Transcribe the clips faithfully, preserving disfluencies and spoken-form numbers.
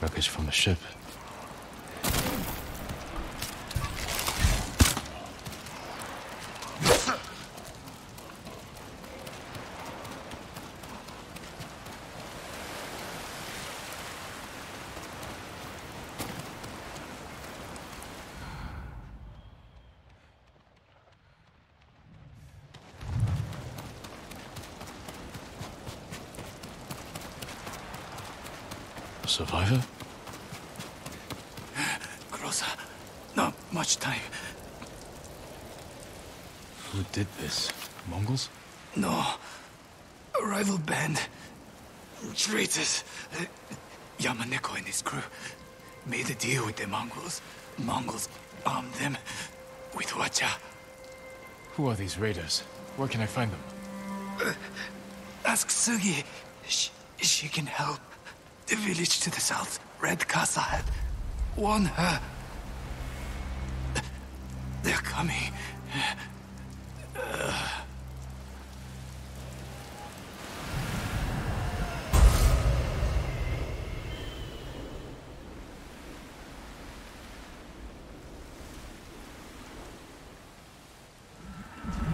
Wreckage from the ship. Survivor? Closer. Not much time. Who did this? Mongols? No. A rival band. Traitors. Uh, Yamaneko and his crew made a deal with the Mongols. Mongols armed them with Wacha. Who are these raiders? Where can I find them? Uh, ask Sugi. She, she can help. The village to the south, Red Casa had won her. They're coming. Uh...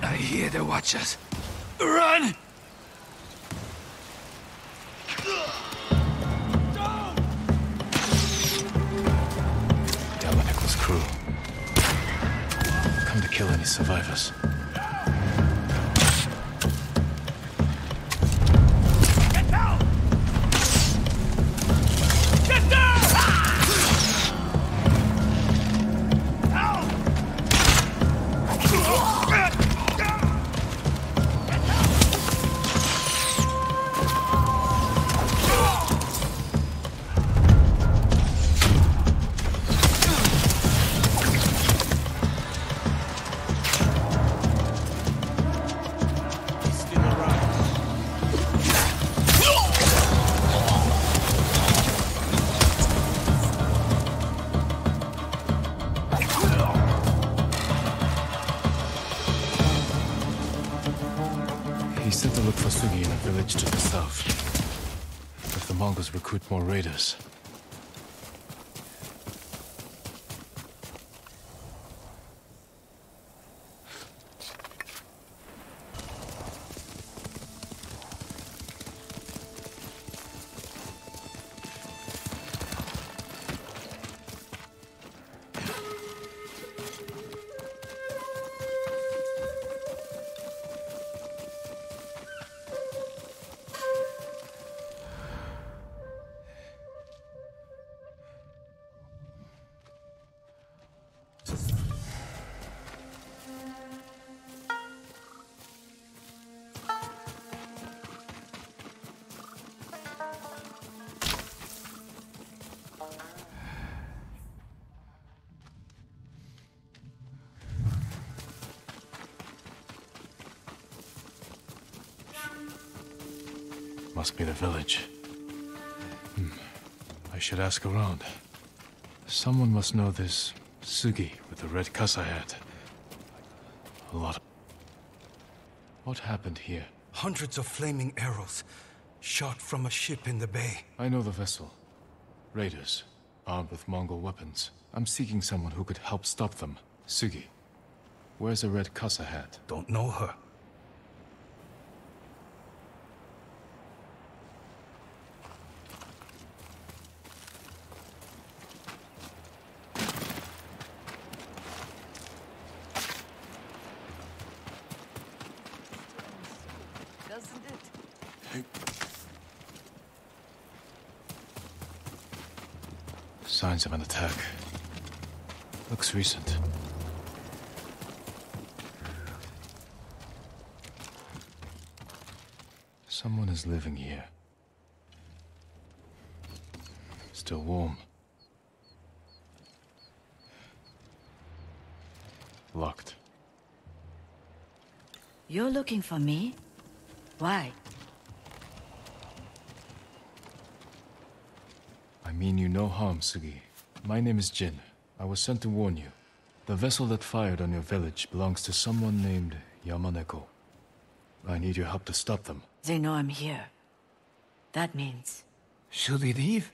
I hear the watchers. Run! Kill any survivors. Get down! Get down! Recruit more raiders. Must be the village. Hmm. I should ask around. Someone must know this Sugi with the red Kasa hat. A lot of... What happened here? Hundreds of flaming arrows shot from a ship in the bay. I know the vessel. Raiders, armed with Mongol weapons. I'm seeking someone who could help stop them. Sugi, where's the red Kasa hat? Don't know her. Signs of an attack. Looks recent. Someone is living here. Still warm. Locked. You're looking for me? Why? I mean you no harm, Sugi. My name is Jin. I was sent to warn you. The vessel that fired on your village belongs to someone named Yamaneko. I need your help to stop them. They know I'm here. That means... Should we leave?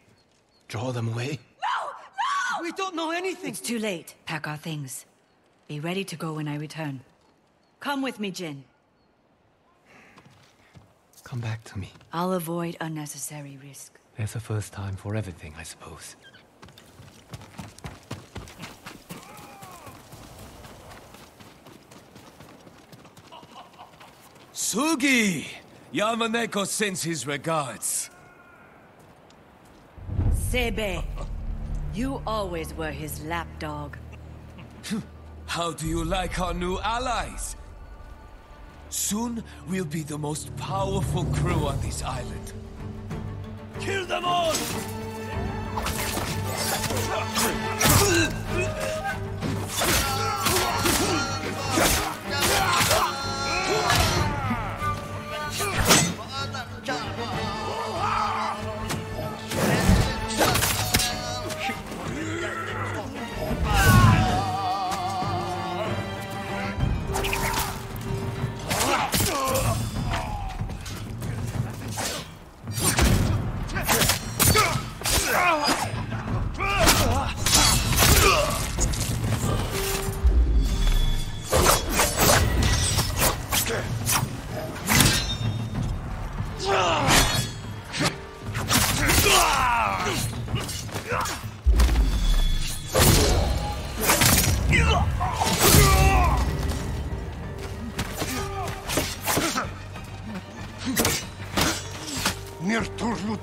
Draw them away? No! No! We don't know anything! It's too late. Pack our things. Be ready to go when I return. Come with me, Jin. Come back to me. I'll avoid unnecessary risk. There's a first time for everything, I suppose. Sugi! Yamaneko sends his regards. Sebe, you always were his lapdog. How do you like our new allies? Soon, we'll be the most powerful crew on this island. Kill them all!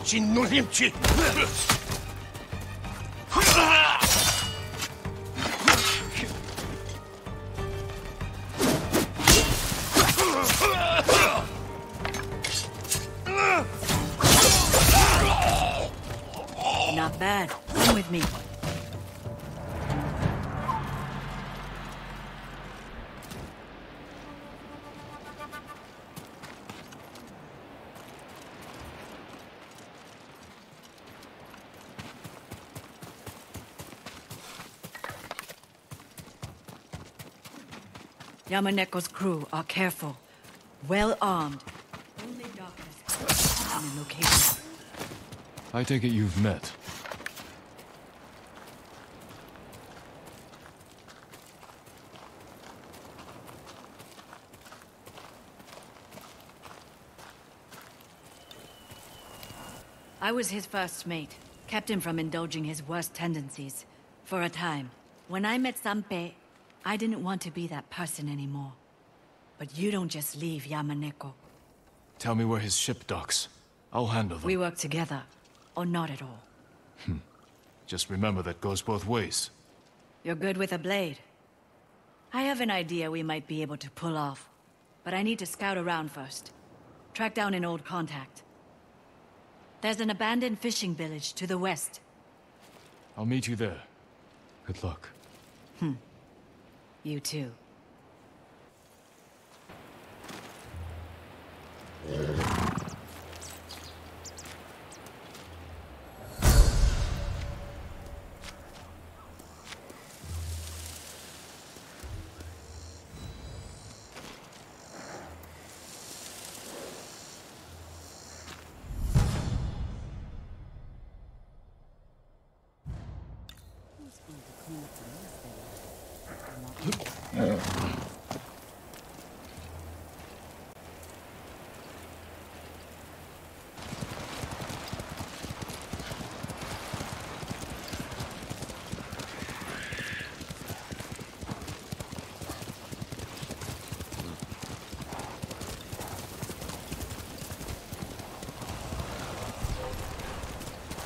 Ci Not bad. Come with me. Yamaneko's crew are careful, well armed. Only darkness and a location. I take it you've met. I was his first mate, kept him from indulging his worst tendencies for a time. When I met Sanpe, I didn't want to be that person anymore. But you don't just leave Yamaneko. Tell me where his ship docks. I'll handle them. We work together, or not at all. Hmm. Just remember that goes both ways. You're good with a blade. I have an idea we might be able to pull off, but I need to scout around first. Track down an old contact. There's an abandoned fishing village to the west. I'll meet you there. Good luck. Hmm. You too.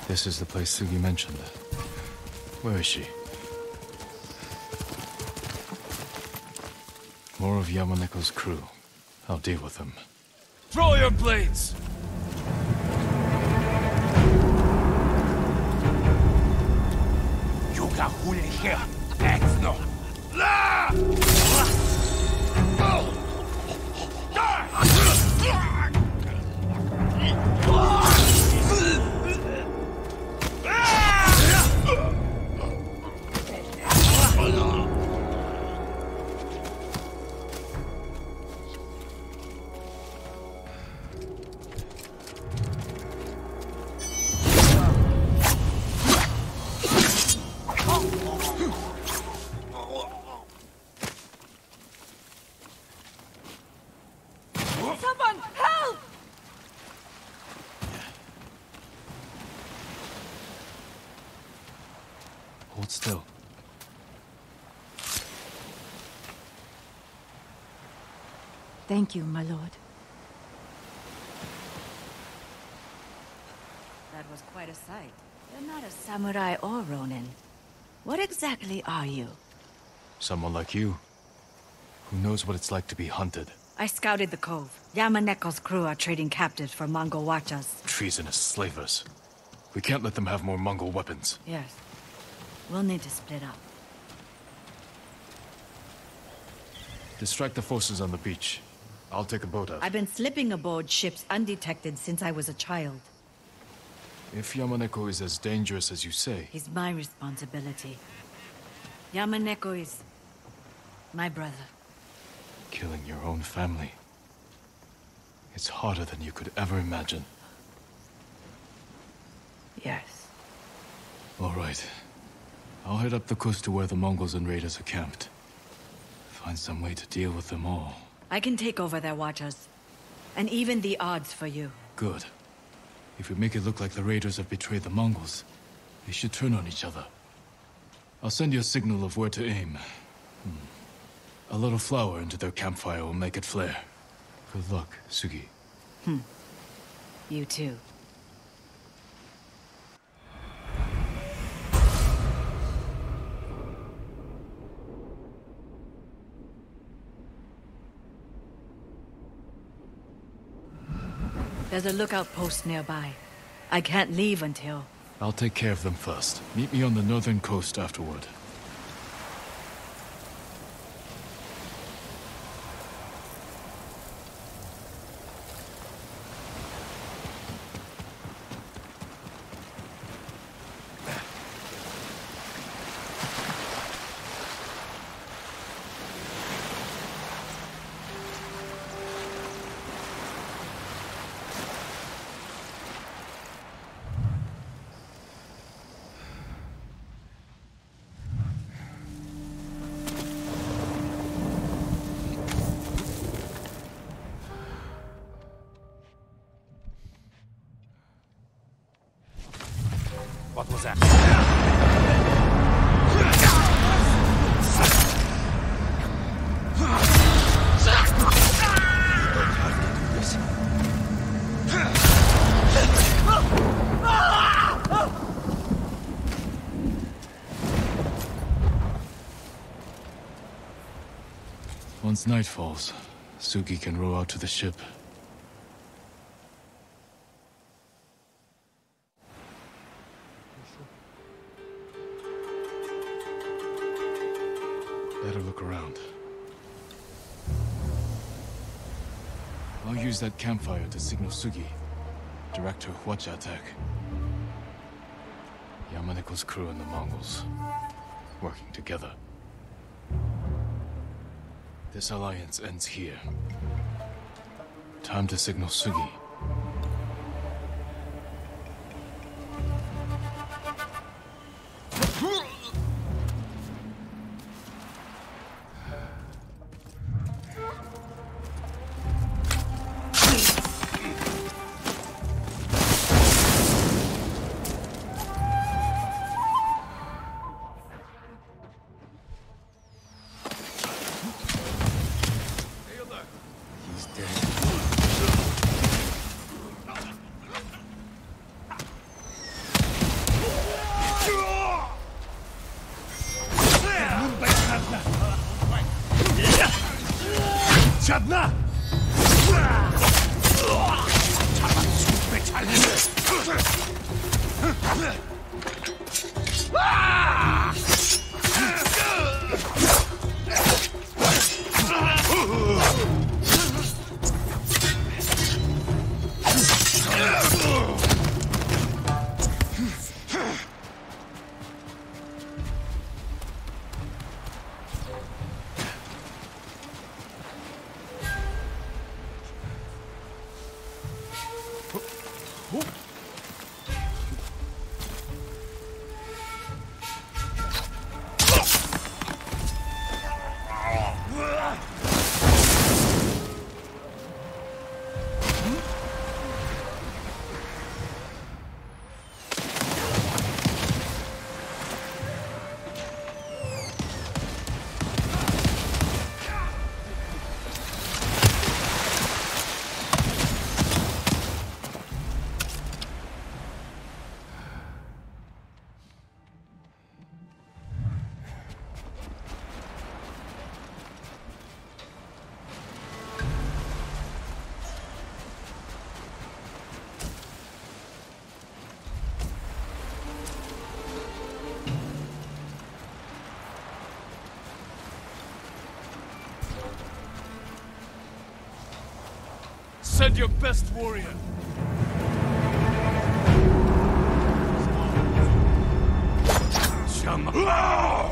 This is the place Sugi mentioned. Where is she? More of Yamaneko's crew. I'll deal with them. Throw your blades! You got who in here? Exno! Hold still. Thank you, my lord. That was quite a sight. You're not a samurai or ronin. What exactly are you? Someone like you, who knows what it's like to be hunted. I scouted the cove. Yamaneko's crew are trading captives for Mongol watchas. Treasonous slavers. We can't let them have more Mongol weapons. Yes. We'll need to split up. Distract the forces on the beach. I'll take a boat out. I've been slipping aboard ships undetected since I was a child. If Yamaneko is as dangerous as you say... He's my responsibility. Yamaneko is... my brother. Killing your own family. It's harder than you could ever imagine. Yes. All right. I'll head up the coast to where the Mongols and raiders are camped. Find some way to deal with them all. I can take over their watchers. And even the odds for you. Good. If we make it look like the raiders have betrayed the Mongols, they should turn on each other. I'll send you a signal of where to aim. Hmm. A little flour into their campfire will make it flare. Good luck, Sugi. Hmm. You too. There's a lookout post nearby. I can't leave until... I'll take care of them first. Meet me on the northern coast afterward. Once night falls, Sugi can row out to the ship. Better look around. I'll use that campfire to signal Sugi. Direct her Huacha attack. Yamaneko's crew and the Mongols. Working together. This alliance ends here. Time to signal Sugi. Send your best warrior. Shama.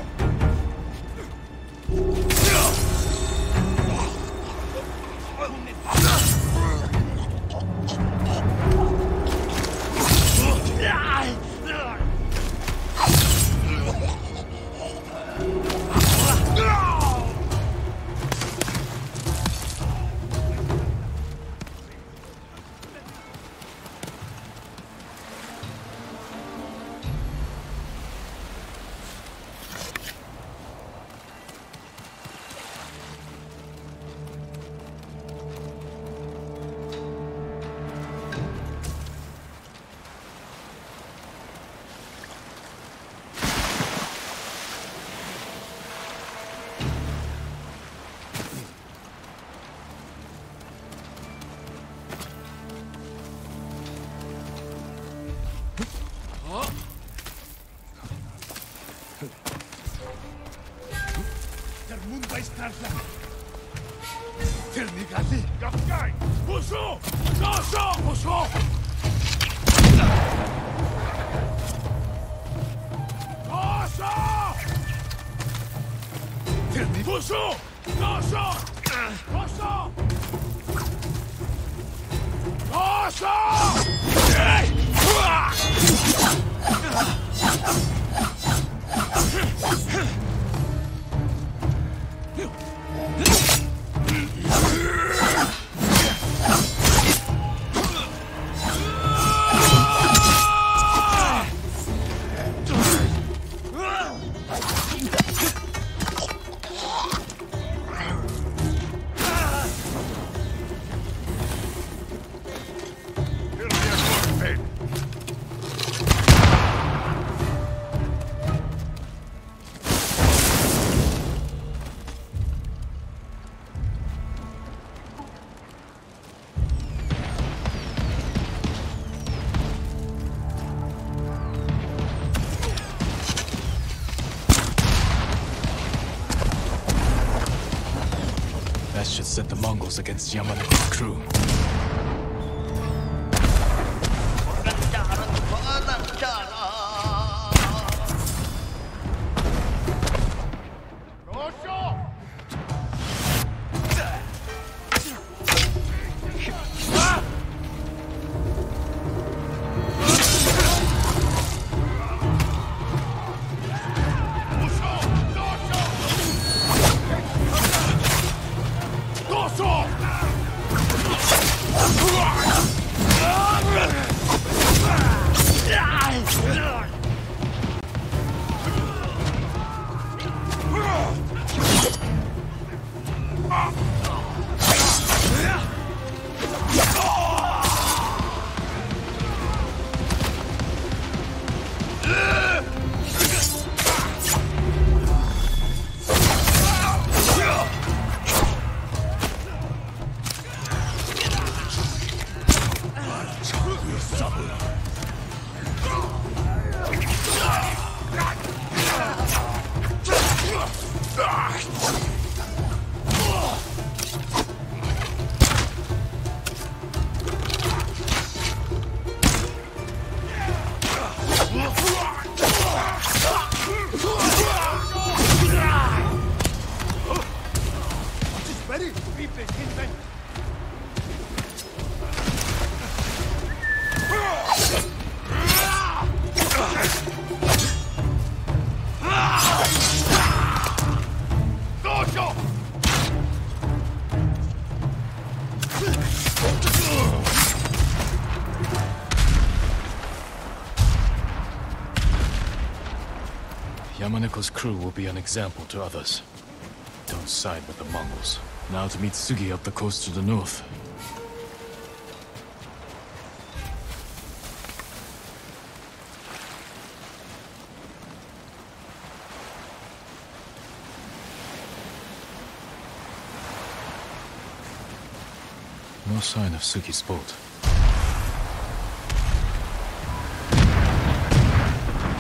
Set the Mongols against Yamaneko's crew. Yamaneko's crew will be an example to others. Don't side with the Mongols. Now to meet Sugi up the coast to the north. No sign of Sugi's boat.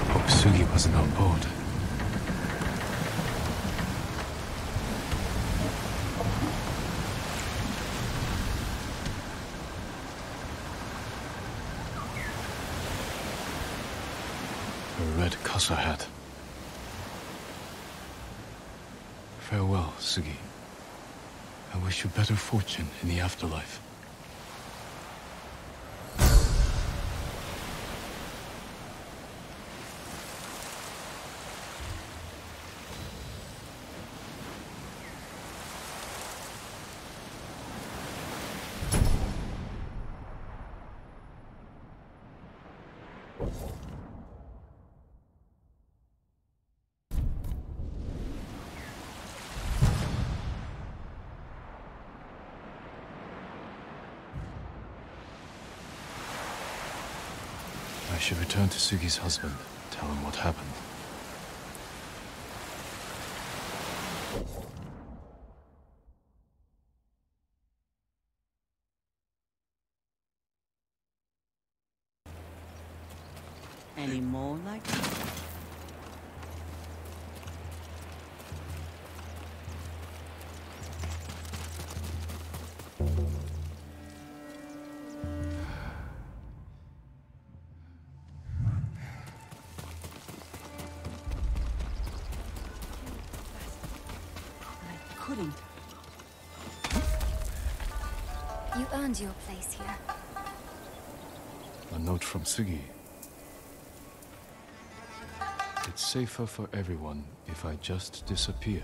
Hope Sugi wasn't on board. A red Kasa hat. Farewell, Sugi. I wish you better fortune in the afterlife. I should return to Sugi's husband, tell him what happened. Any more like that? Your place here. A note from Sugi. It's safer for everyone if I just disappear.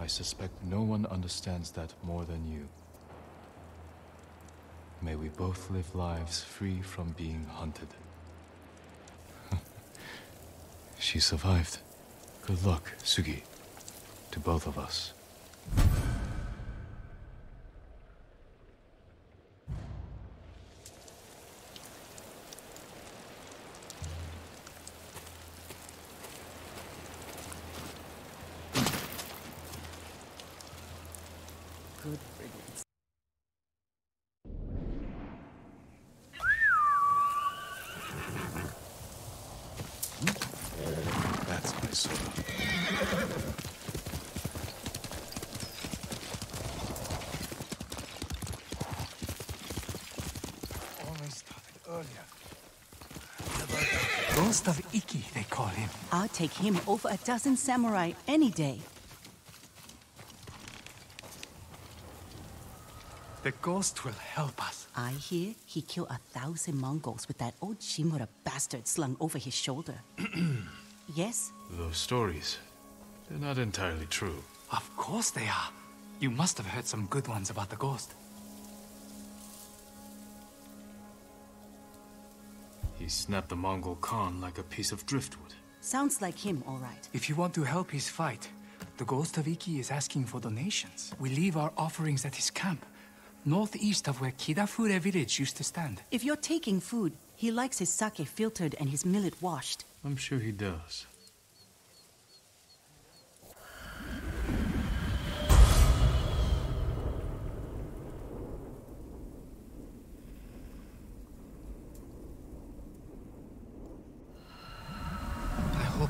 I suspect no one understands that more than you. May we both live lives free from being hunted. She survived. Good luck, Sugi. To both of us. Ghost of Iki, they call him. I'll take him over a dozen samurai any day. The ghost will help us. I hear he killed a thousand Mongols with that old Shimura bastard slung over his shoulder. Yes? Those stories, they're not entirely true. Of course they are. You must have heard some good ones about the ghost. He snapped the Mongol Khan like a piece of driftwood. Sounds like him, all right. If you want to help his fight, the ghost of Iki is asking for donations. We leave our offerings at his camp, northeast of where Kidafure village used to stand. If you're taking food, he likes his sake filtered and his millet washed. I'm sure he does.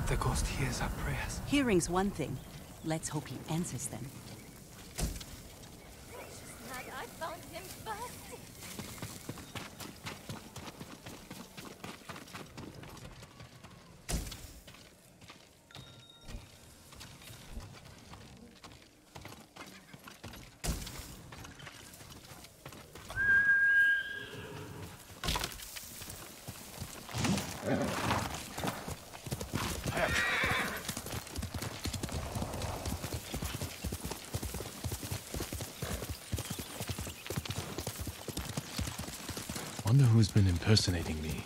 The ghost hears our prayers. Hearing's one thing. Let's hope he answers them. I found him who's been impersonating me.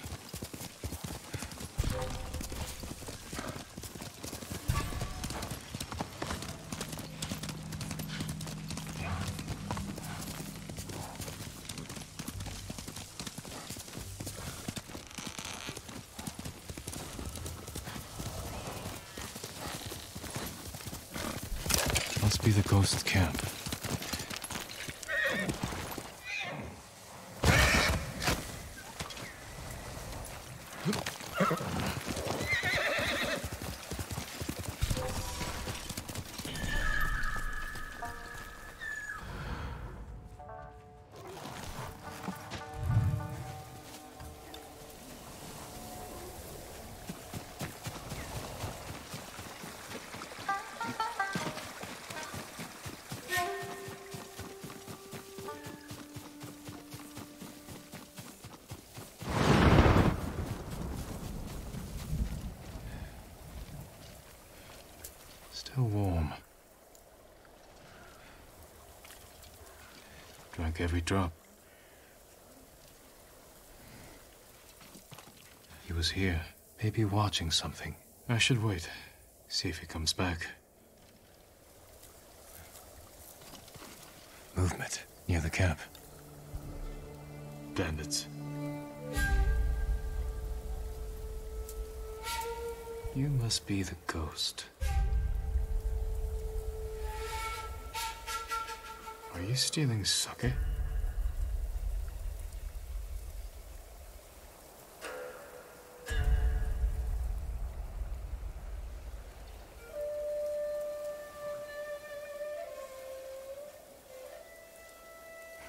Must be the ghost camp. So warm. Drank every drop. He was here, maybe watching something. I should wait, see if he comes back. Movement near the camp. Bandits. You must be the ghost. Are you stealing sake?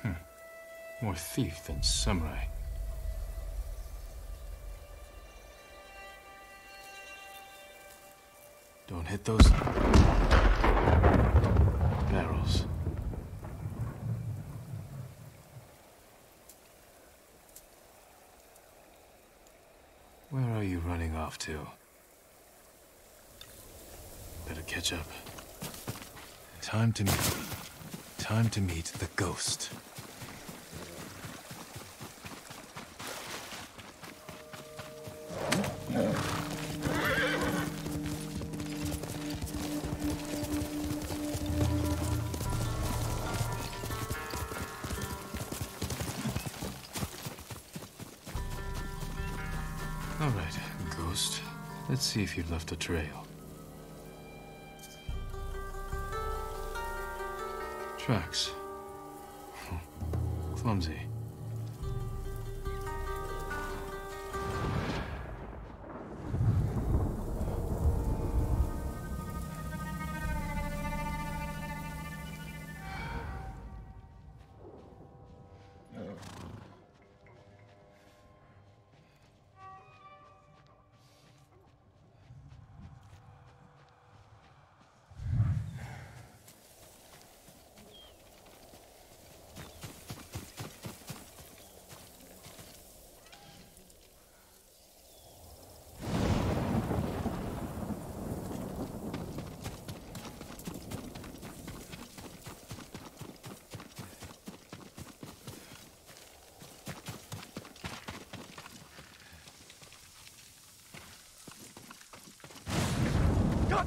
Hmm. More thief than samurai. Don't hit those barrels. Where are you running off to? Better catch up. Time to meet. Time to meet the ghost. See if you'd left a trail. Tracks. Clumsy.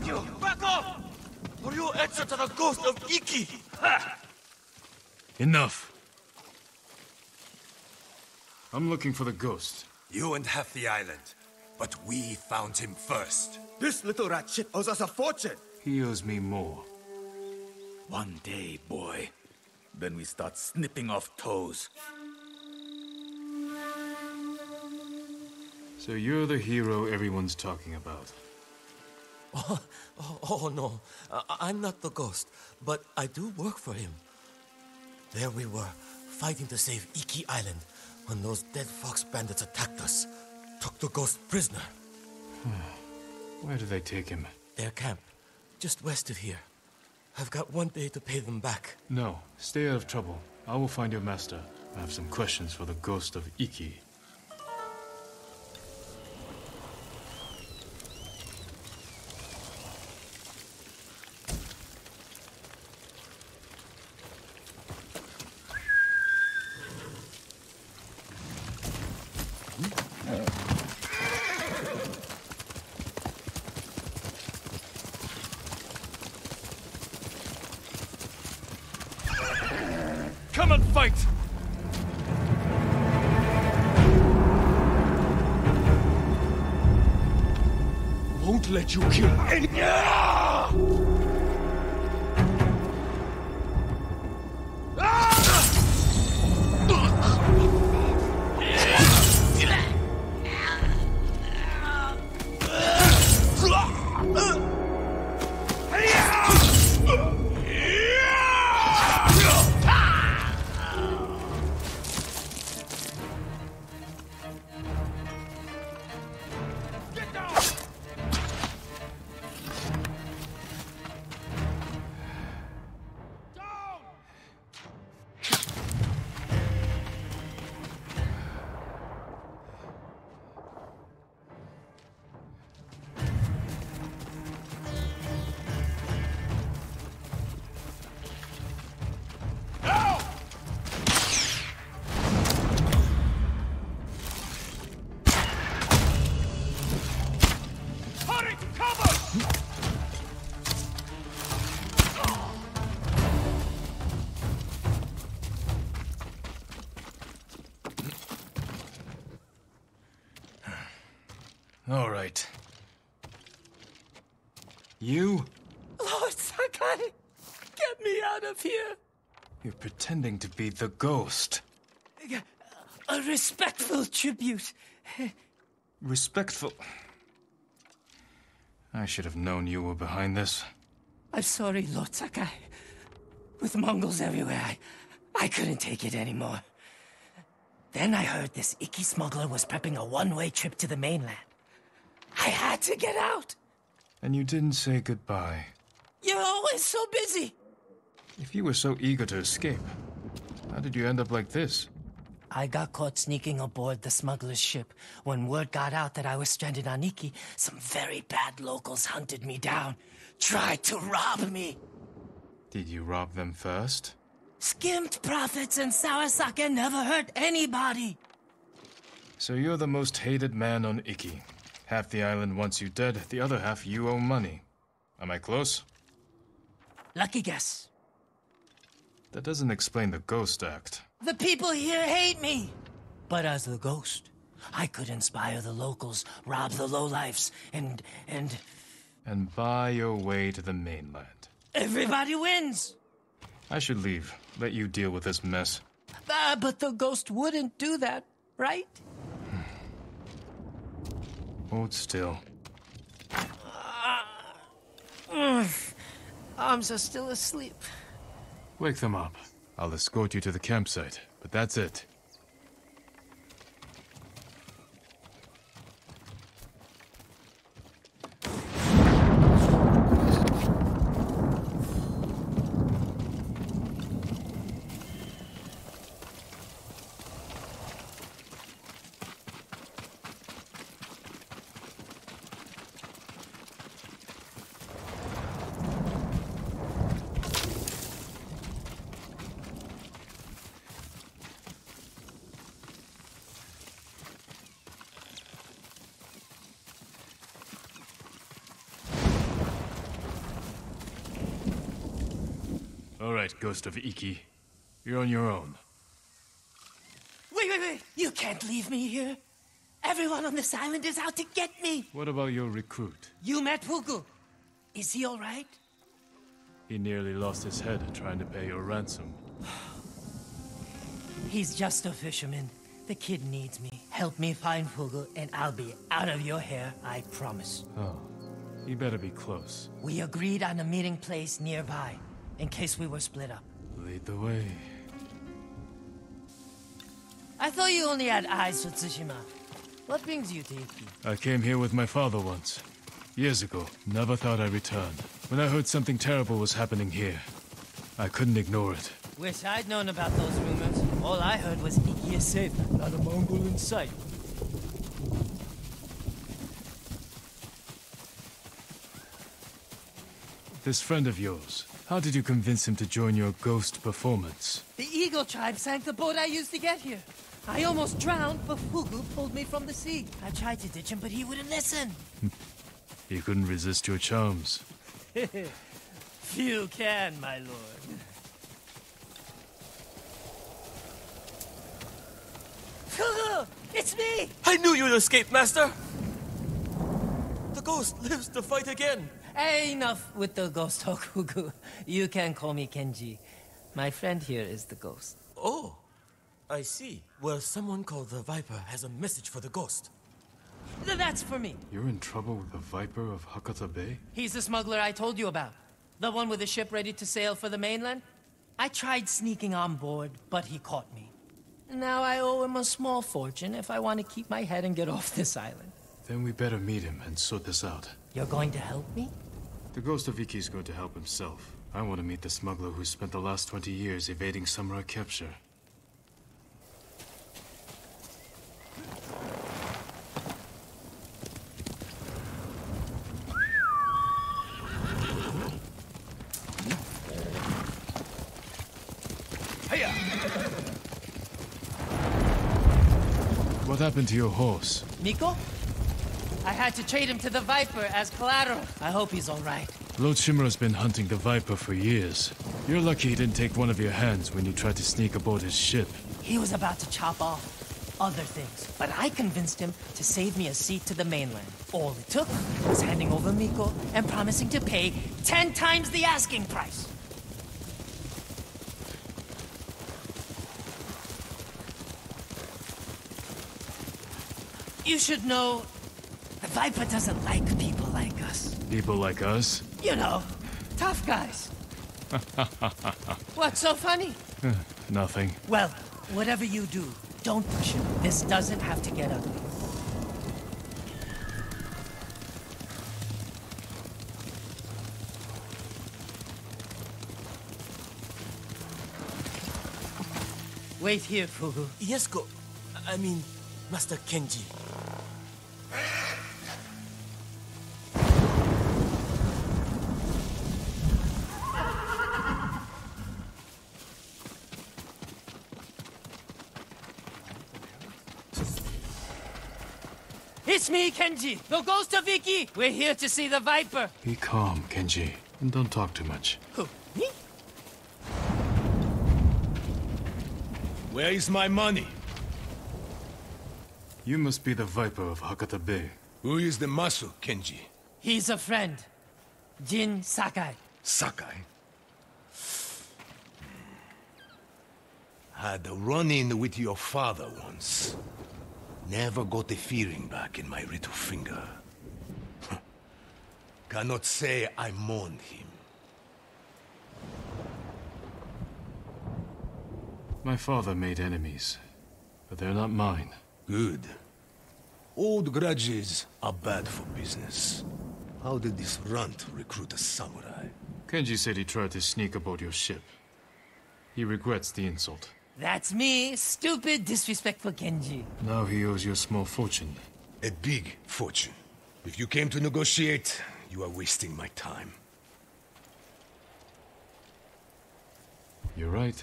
You back off, or you answer to the ghost of Iki. Ha! Enough. I'm looking for the ghost. You and half the island, but we found him first. This little rat shit owes us a fortune. He owes me more. One day, boy, then we start snipping off toes. So you're the hero everyone's talking about. Oh, oh, oh, no, I'm not the ghost, but I do work for him. There we were, fighting to save Iki Island, when those dead fox bandits attacked us, took the ghost prisoner. Where did they take him? Their camp, just west of here. I've got one day to pay them back. No, stay out of trouble. I will find your master. I have some questions for the ghost of Iki. You kill any- Ah! All right. You? Lord Sakai, get me out of here. You're pretending to be the ghost. A respectful tribute. Respectful? I should have known you were behind this. I'm sorry, Lord Sakai. With Mongols everywhere, I, I couldn't take it anymore. Then I heard this Iki smuggler was prepping a one-way trip to the mainland. I had to get out! And you didn't say goodbye. You're always so busy! If you were so eager to escape, how did you end up like this? I got caught sneaking aboard the smuggler's ship. When word got out that I was stranded on Iki, some very bad locals hunted me down, tried to rob me. Did you rob them first? Skimmed profits and sour sake never hurt anybody. So you're the most hated man on Iki. Half the island wants you dead, the other half you owe money. Am I close? Lucky guess. That doesn't explain the ghost act. The people here hate me! But as the ghost, I could inspire the locals, rob the lowlifes, and... and... And buy your way to the mainland. Everybody wins! I should leave. Let you deal with this mess. Ah, uh, but the ghost wouldn't do that, right? Hold still. Uh, arms are still asleep. Wake them up. I'll escort you to the campsite, but that's it. Ghost of Iki, you're on your own. Wait, wait, wait! You can't leave me here! Everyone on this island is out to get me! What about your recruit? You met Fugu. Is he alright? He nearly lost his head trying to pay your ransom. He's just a fisherman. The kid needs me. Help me find Fugu, and I'll be out of your hair, I promise. Oh, you better be close. We agreed on a meeting place nearby. In case we were split up. Lead the way. I thought you only had eyes for Tsushima. What brings you to Iki? I came here with my father once. Years ago. Never thought I'd return. When I heard something terrible was happening here, I couldn't ignore it. Wish I'd known about those rumors. All I heard was Iki is safe, not a Mongol in sight. This friend of yours, how did you convince him to join your ghost performance? The Eagle Tribe sank the boat I used to get here. I almost drowned, but Fugu pulled me from the sea. I tried to ditch him, but he wouldn't listen. You couldn't resist your charms. Few can, my lord. Fugu! It's me! I knew you'd escape, master! The ghost lives to fight again! Hey, enough with the ghost, Hokugu. You can call me Kenji. My friend here is the ghost. Oh, I see. Well, someone called the Viper has a message for the ghost. Th that's for me. You're in trouble with the Viper of Hakata Bay? He's the smuggler I told you about. The one with the ship ready to sail for the mainland. I tried sneaking on board, but he caught me. Now I owe him a small fortune if I want to keep my head and get off this island. Then we better meet him and sort this out. You're going to help me? The ghost of Iki's going to help himself. I want to meet the smuggler who spent the last twenty years evading samurai capture. Hiya! What happened to your horse? Nico? I had to trade him to the Viper as collateral. I hope he's all right. Lord Shimura's been hunting the Viper for years. You're lucky he didn't take one of your hands when you tried to sneak aboard his ship. He was about to chop off other things, but I convinced him to save me a seat to the mainland. All it took was handing over Miko and promising to pay ten times the asking price. You should know, the Viper doesn't like people like us. People like us? You know, tough guys. What's so funny? Nothing. Well, whatever you do, don't push him. This doesn't have to get ugly. Wait here, Fugu. Yes, go. I mean, Master Kenji. It's me, Kenji, the ghost of Iki. We're here to see the Viper. Be calm, Kenji, and don't talk too much. Who? Me? Where is my money? You must be the Viper of Hakata Bay. Who is the Masu, Kenji? He's a friend. Jin Sakai. Sakai? Had a run-in with your father once. Never got a feeling back in my little finger. Cannot say I mourned him. My father made enemies, but they're not mine. Good. Old grudges are bad for business. How did this runt recruit a samurai? Kenji said he tried to sneak aboard your ship. He regrets the insult. That's me, stupid, disrespectful Kenji. Now he owes you a small fortune. A big fortune. If you came to negotiate, you are wasting my time. You're right.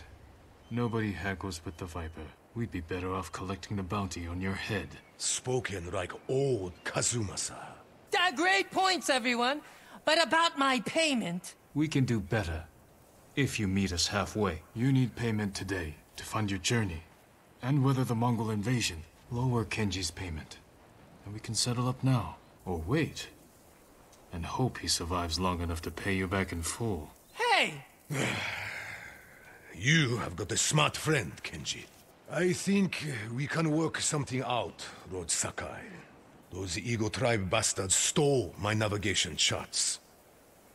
Nobody haggles with the Viper. We'd be better off collecting the bounty on your head. Spoken like old Kazumasa. Great points, everyone. But about my payment... We can do better. If you meet us halfway. You need payment today. To fund your journey, and whether the Mongol invasion, lower Kenji's payment. And we can settle up now, or wait, and hope he survives long enough to pay you back in full. Hey! You have got a smart friend, Kenji. I think we can work something out, Lord Sakai. Those Eagle Tribe bastards stole my navigation charts.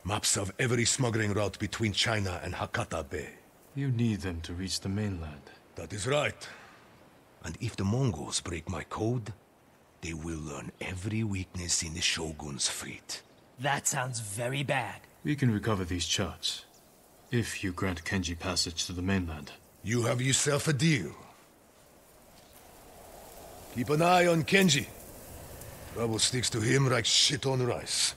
Maps of every smuggling route between China and Hakata Bay. You need them to reach the mainland. That is right. And if the Mongols break my code, they will learn every weakness in the Shogun's fleet. That sounds very bad. We can recover these charts, if you grant Kenji passage to the mainland. You have yourself a deal. Keep an eye on Kenji. Trouble sticks to him like shit on rice.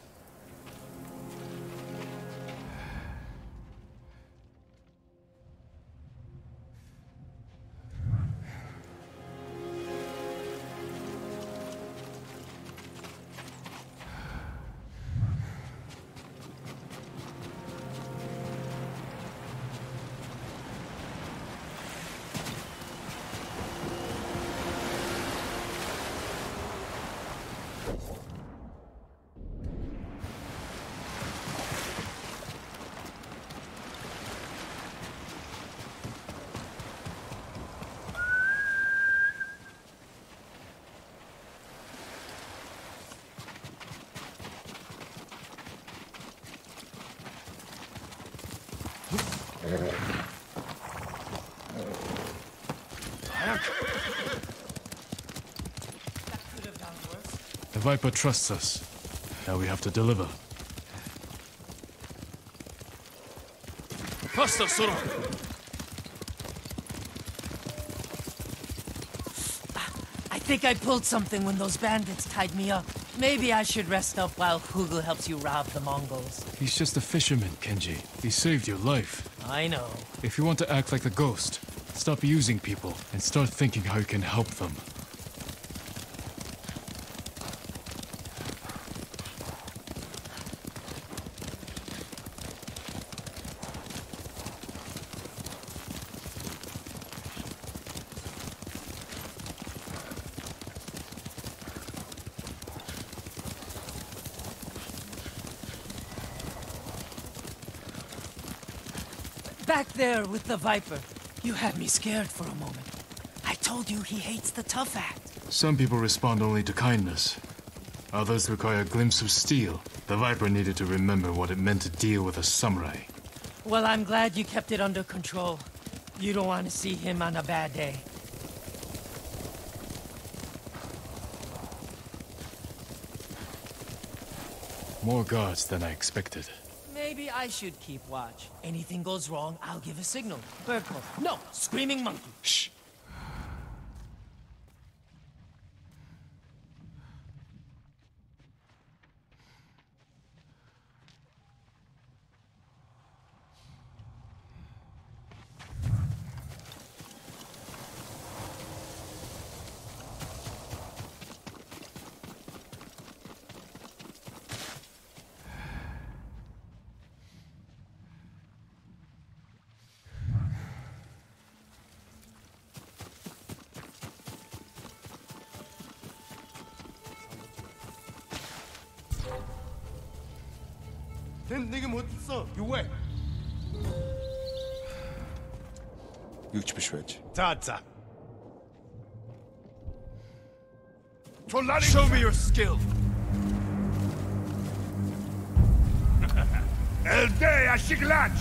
The Viper trusts us. Now we have to deliver. Faster, Sora! I think I pulled something when those bandits tied me up. Maybe I should rest up while Fugu helps you rob the Mongols. He's just a fisherman, Kenji. He saved your life. I know. If you want to act like the ghost, stop using people and start thinking how you can help them. back there with the Viper. You had me scared for a moment. I told you he hates the tough act. Some people respond only to kindness. Others require a glimpse of steel. The Viper needed to remember what it meant to deal with a samurai. Well, I'm glad you kept it under control. You don't want to see him on a bad day. More guards than I expected. Maybe I should keep watch. Anything goes wrong, I'll give a signal. Bird call. No! Screaming monkey! Shh! Show me your skill. El Day Ashiglach.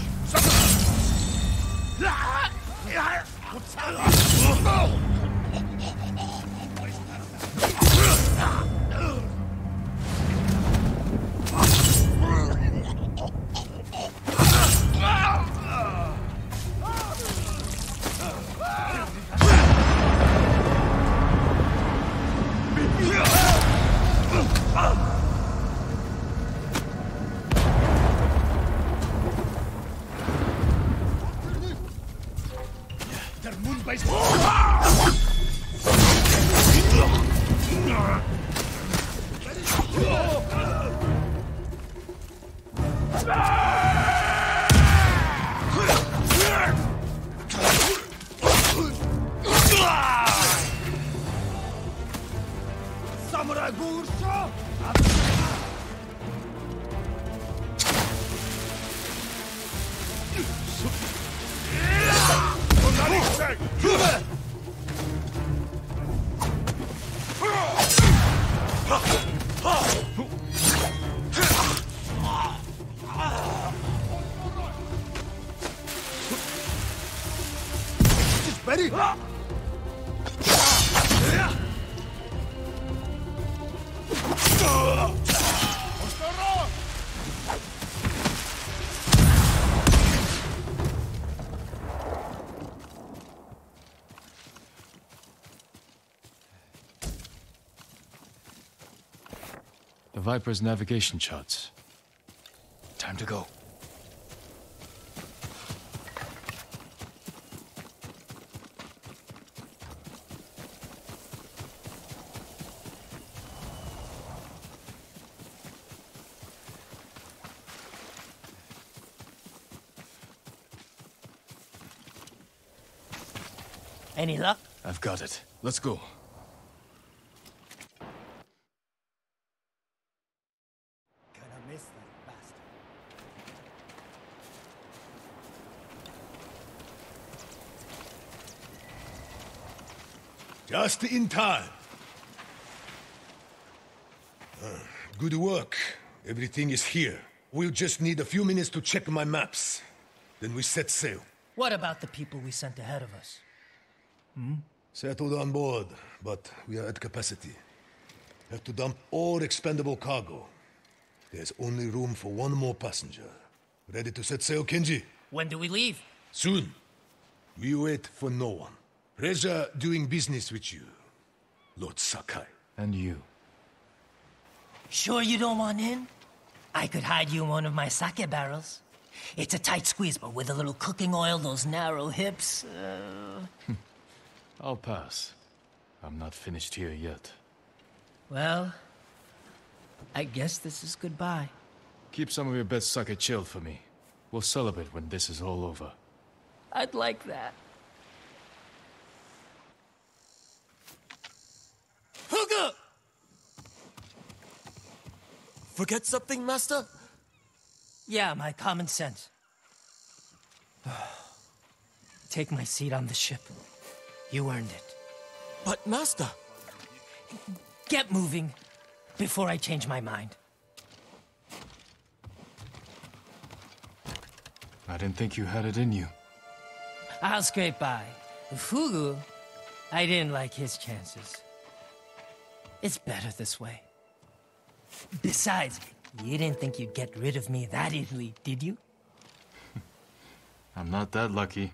Viper's navigation charts. Time to go. Any luck? I've got it. Let's go. Just in time. Uh, good work. Everything is here. We'll just need a few minutes to check my maps. Then we set sail. What about the people we sent ahead of us? Hmm? Settled on board, but we are at capacity. Have to dump all expendable cargo. There's only room for one more passenger. Ready to set sail, Kenji? When do we leave? Soon. We wait for no one. Pleasure doing business with you, Lord Sakai. And you. Sure you don't want in? I could hide you in one of my sake barrels. It's a tight squeeze, but with a little cooking oil, those narrow hips... Uh... I'll pass. I'm not finished here yet. Well, I guess this is goodbye. Keep some of your best sake chilled for me. We'll celebrate when this is all over. I'd like that. Fugu! Forget something, Master? Yeah, my common sense. take my seat on the ship. You earned it. But Master... Get moving, before I change my mind. I didn't think you had it in you. I'll scrape by. Fugu, I didn't like his chances. It's better this way. Besides, you didn't think you'd get rid of me that easily, did you? I'm not that lucky.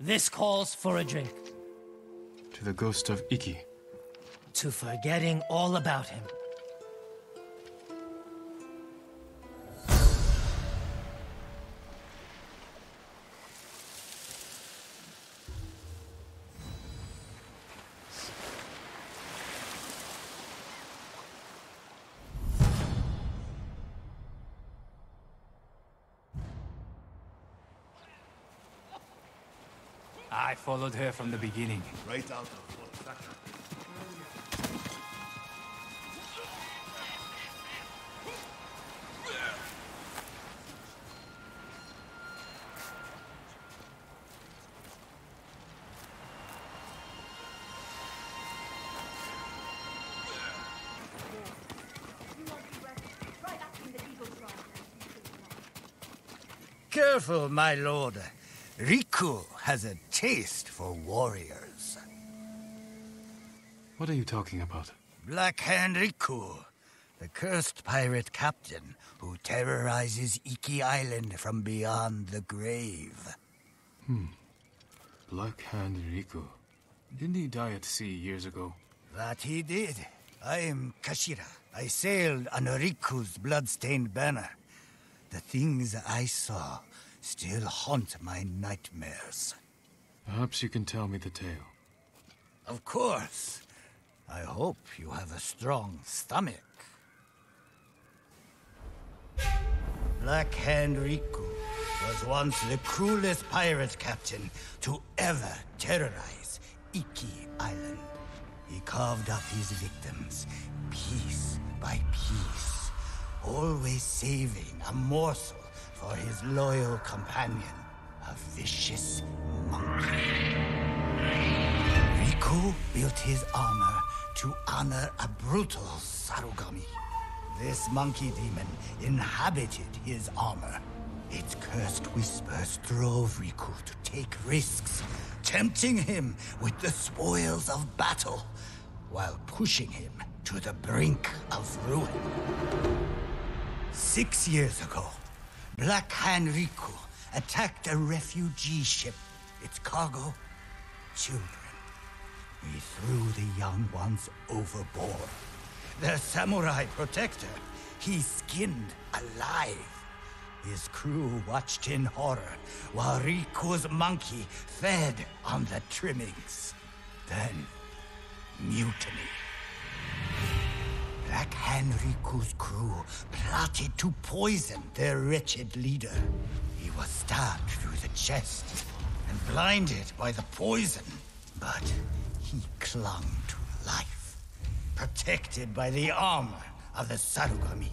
This calls for a drink. To the ghost of Iki. To forgetting all about him. I followed her from the beginning. Right out of what factory. Careful, my lord. Riku has a taste for warriors. What are you talking about? Black Hand Riku, the cursed pirate captain who terrorizes Iki Island from beyond the grave. Hmm. Black Hand Riku. Didn't he die at sea years ago? That he did. I am Kashira. I sailed under Riku's bloodstained banner. The things I saw still haunt my nightmares. Perhaps you can tell me the tale. Of course. I hope you have a strong stomach. Black Hand Riku was once the cruelest pirate captain to ever terrorize Iki Island. He carved up his victims, piece by piece, always saving a morsel for his loyal companion, a vicious monk. Riku built his armor to honor a brutal Sarugami. This monkey demon inhabited his armor. Its cursed whispers drove Riku to take risks, tempting him with the spoils of battle, while pushing him to the brink of ruin. Six years ago, Black Hand Riku attacked a refugee ship, its cargo, children. He threw the young ones overboard. Their samurai protector, he skinned alive. His crew watched in horror while Riku's monkey fed on the trimmings. Then, mutiny. Black Hand Riku's crew plotted to poison their wretched leader. He was stabbed through the chest and blinded by the poison, but he clung to life, protected by the armor of the Sarugami.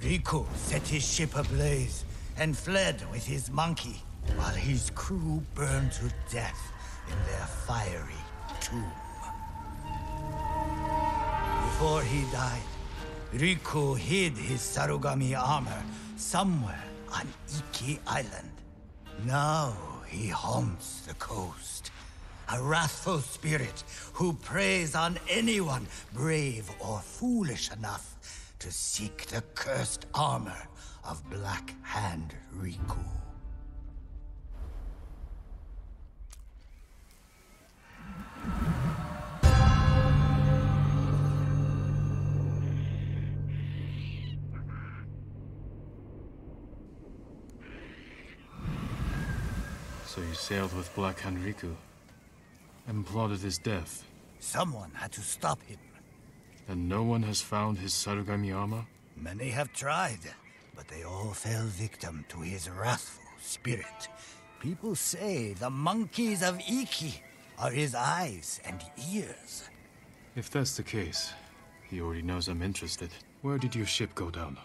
Riku set his ship ablaze and fled with his monkey, while his crew burned to death in their fiery tomb. Before he died, Riku hid his Sarugami armor somewhere on Iki Island. Now he haunts the coast, a wrathful spirit who preys on anyone brave or foolish enough to seek the cursed armor of Black Hand Riku. So you sailed with Black Hand Riku, and plotted his death. Someone had to stop him. And no one has found his Sarugami armor? Many have tried, but they all fell victim to his wrathful spirit. People say the monkeys of Iki are his eyes and ears. If that's the case, he already knows I'm interested. Where did your ship go down?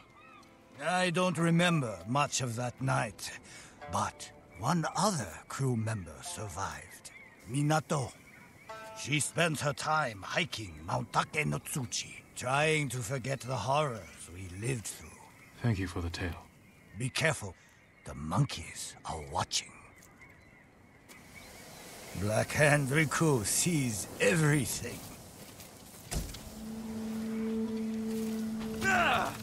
I don't remember much of that night, but One other crew member survived, Minato. She spends her time hiking Mount Take no Tsuchi, trying to forget the horrors we lived through. Thank you for the tale. Be careful. The monkeys are watching. Black Hand Riku sees everything. Ah!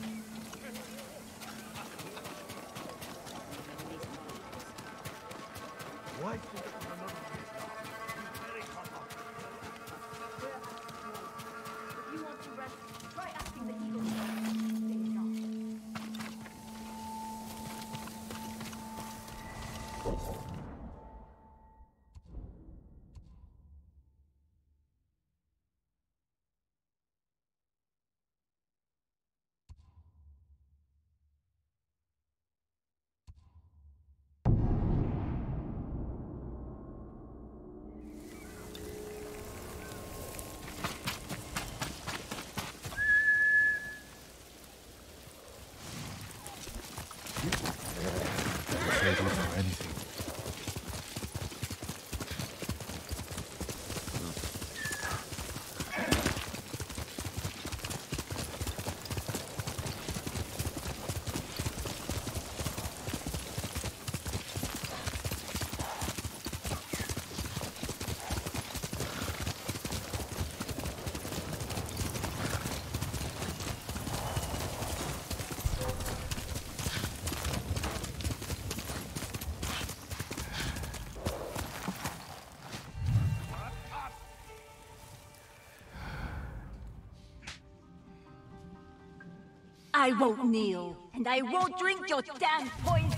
I won't kneel, and I won't drink your damn poison,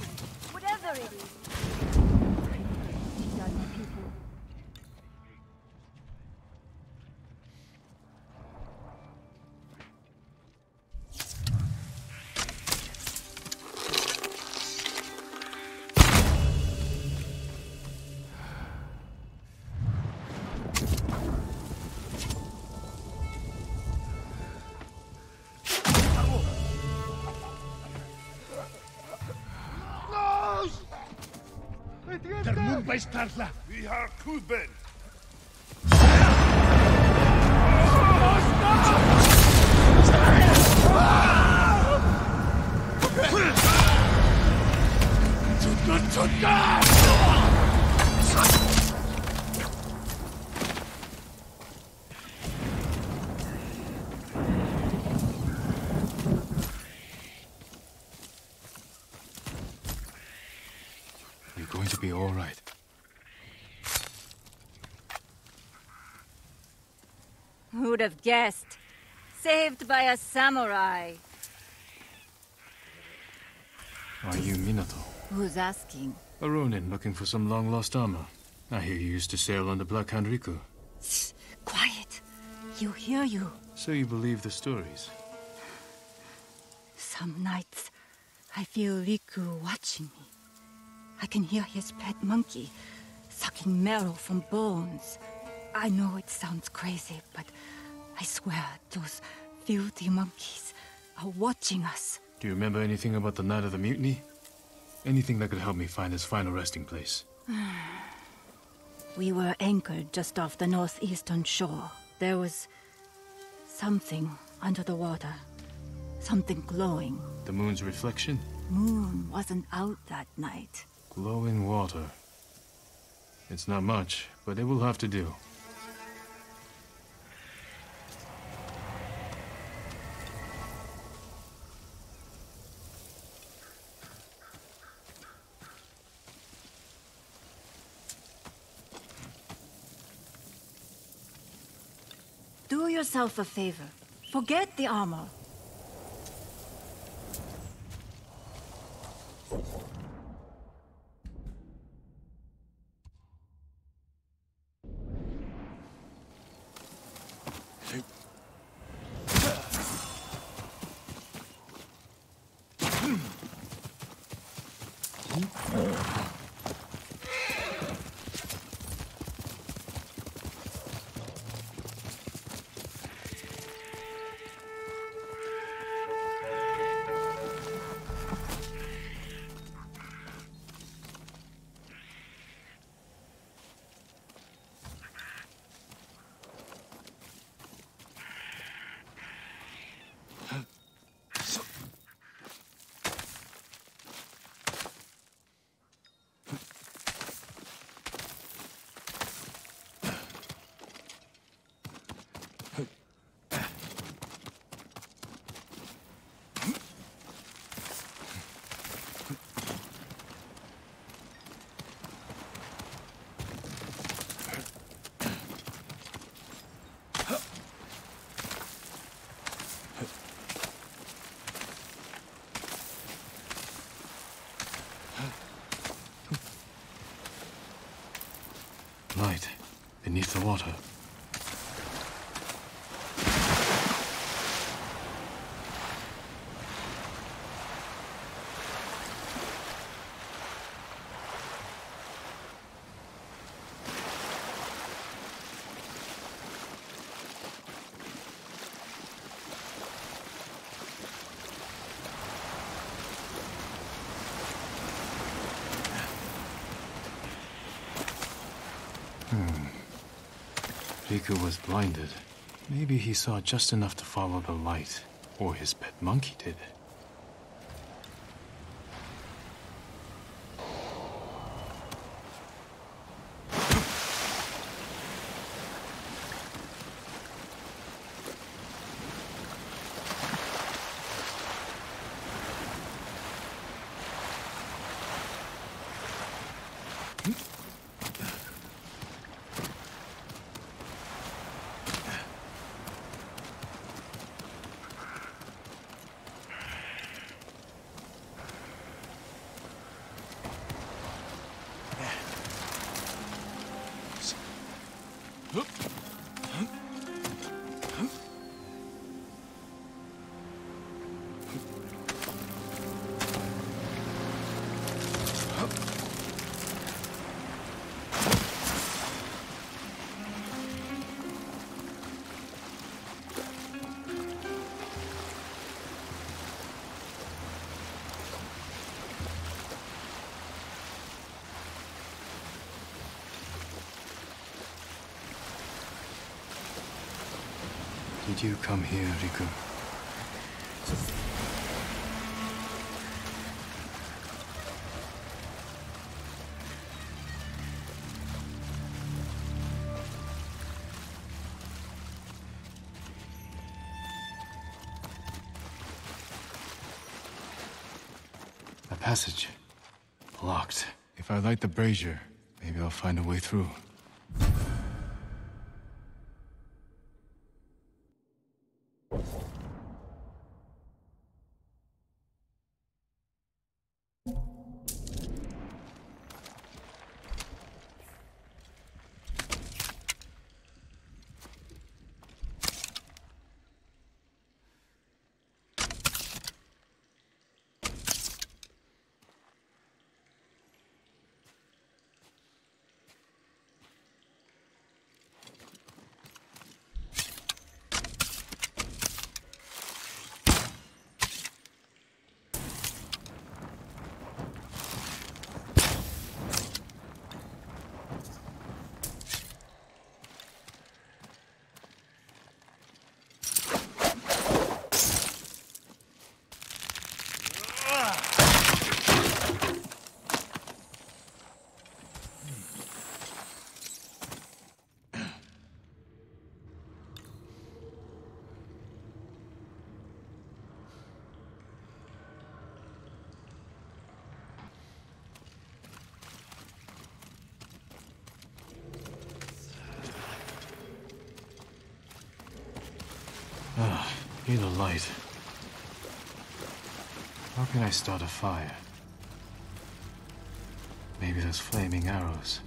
whatever it is. We are Kuzben. You're going to be all right. Would have guessed. Saved by a samurai. Are you Minato? Who's asking? A Ronin looking for some long-lost armor. I hear you used to sail under Black Hand Riku. Shh! Quiet! You hear you. So you believe the stories? Some nights, I feel Riku watching me. I can hear his pet monkey sucking marrow from bones. I know it sounds crazy, but I swear those filthy monkeys are watching us. Do you remember anything about the night of the mutiny? Anything that could help me find his final resting place? We were anchored just off the northeastern shore. There was something under the water. Something glowing. The moon's reflection? Moon wasn't out that night. Glowing water. It's not much, but it will have to do. Do yourself a favor. Forget the armor. beneath the water. Riku was blinded. Maybe he saw just enough to follow the light, or his pet monkey did. Did you come here, Riku? A passage. Blocked. If I light the brazier, maybe I'll find a way through. Need a light. How can I start a fire? Maybe those flaming arrows.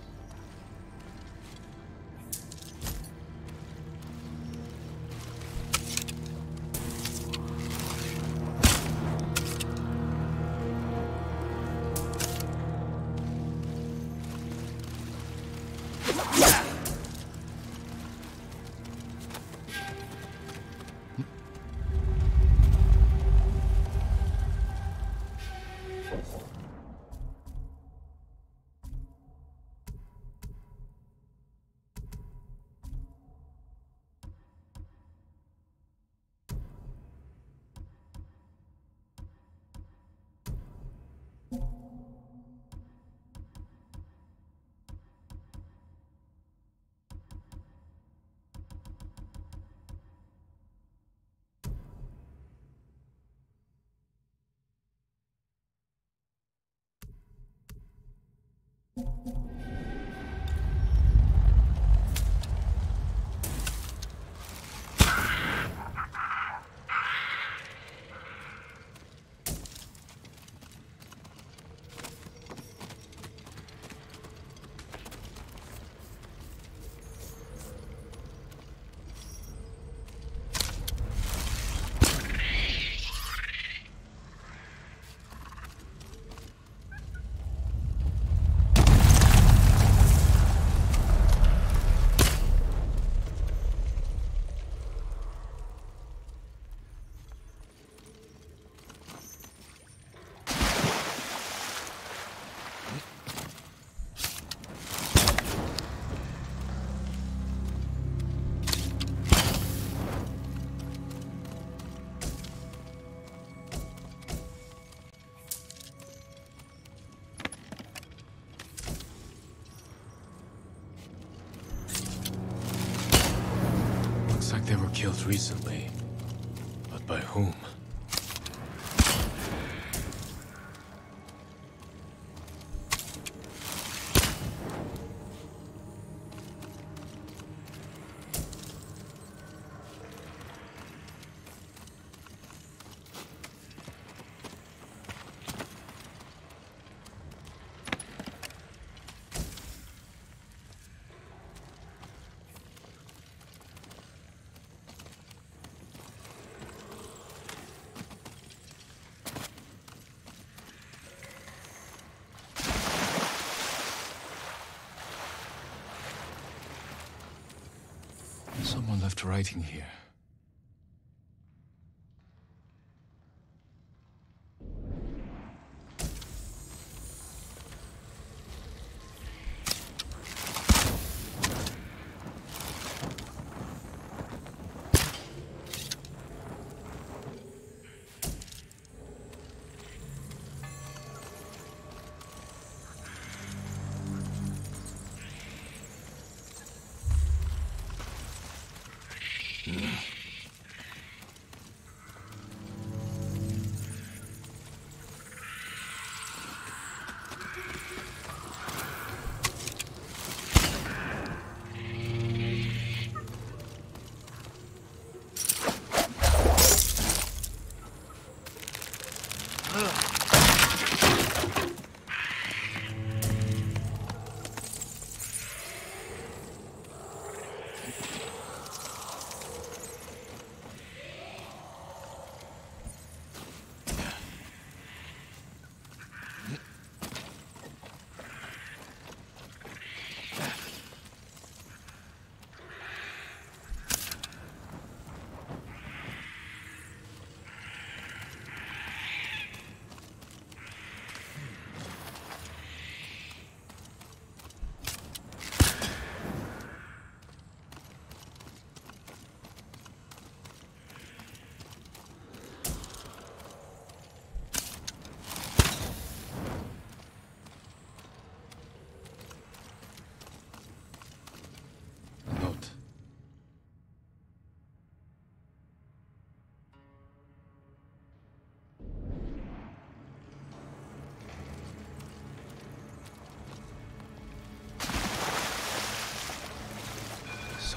killed recently, but by whom? Someone left writing here.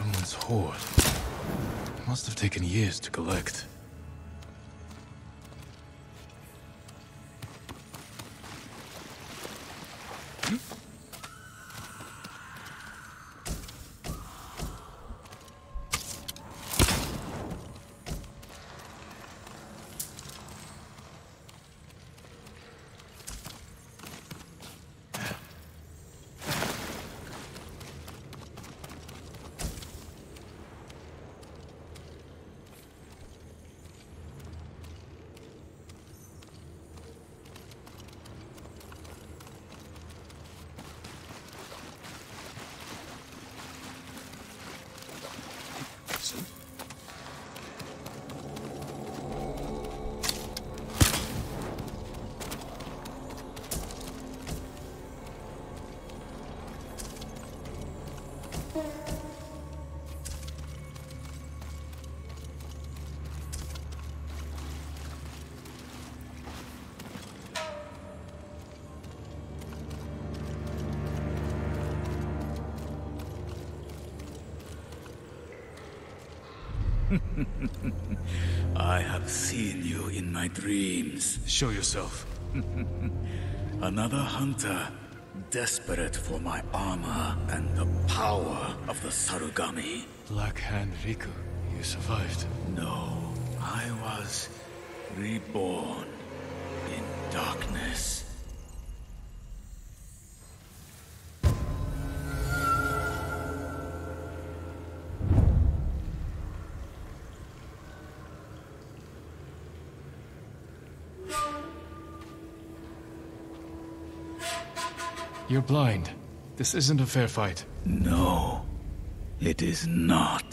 Someone's hoard. It must have taken years to collect. I have seen you in my dreams. Show yourself. Another hunter, desperate for my armor and the power of the Sarugami. Black Hand Riku, you survived. No, I was reborn in darkness. You're blind. This isn't a fair fight. No, it is not.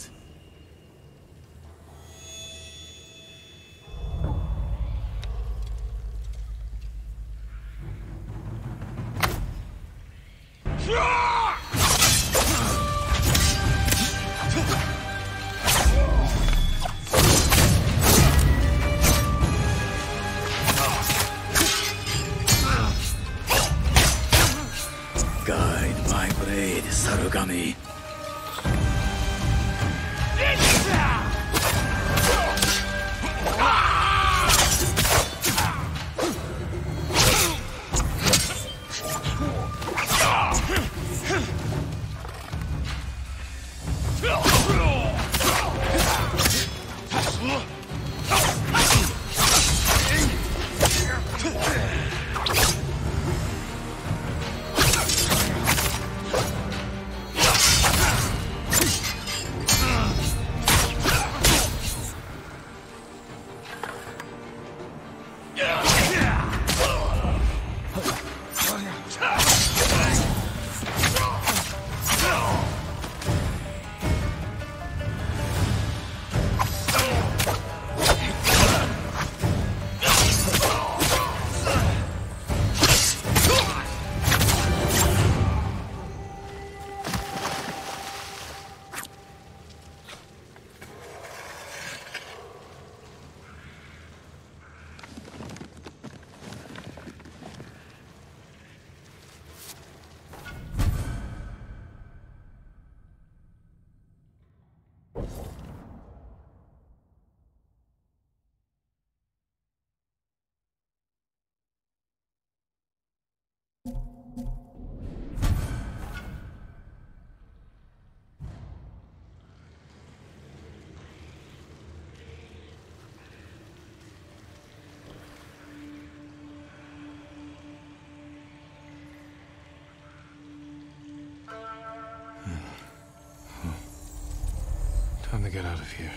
played, Sarugami. Time to get out of here.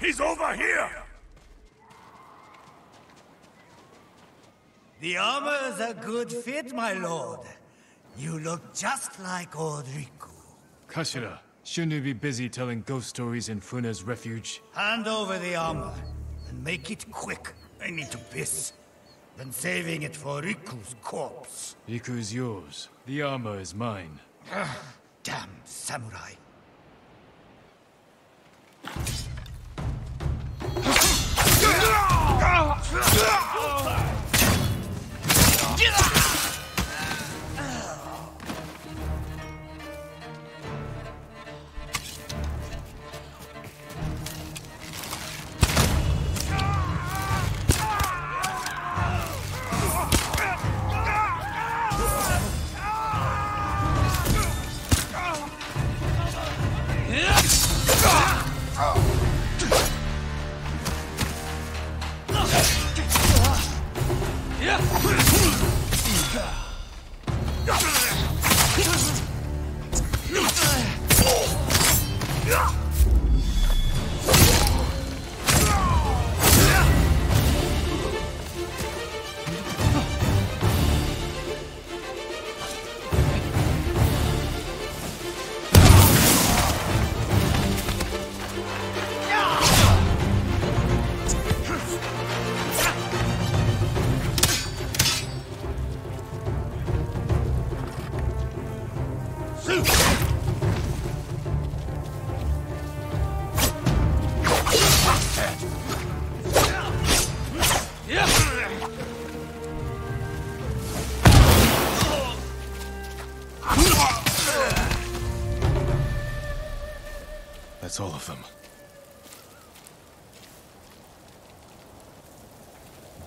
He's over here! The armor is a good fit, my lord. You look just like old Riku. Kashira, shouldn't you be busy telling ghost stories in Funa's refuge? Hand over the armor, and make it quick. I need to piss. Been saving it for Riku's corpse. Riku's yours. The armor is mine. Ugh, damn samurai. That's all of them.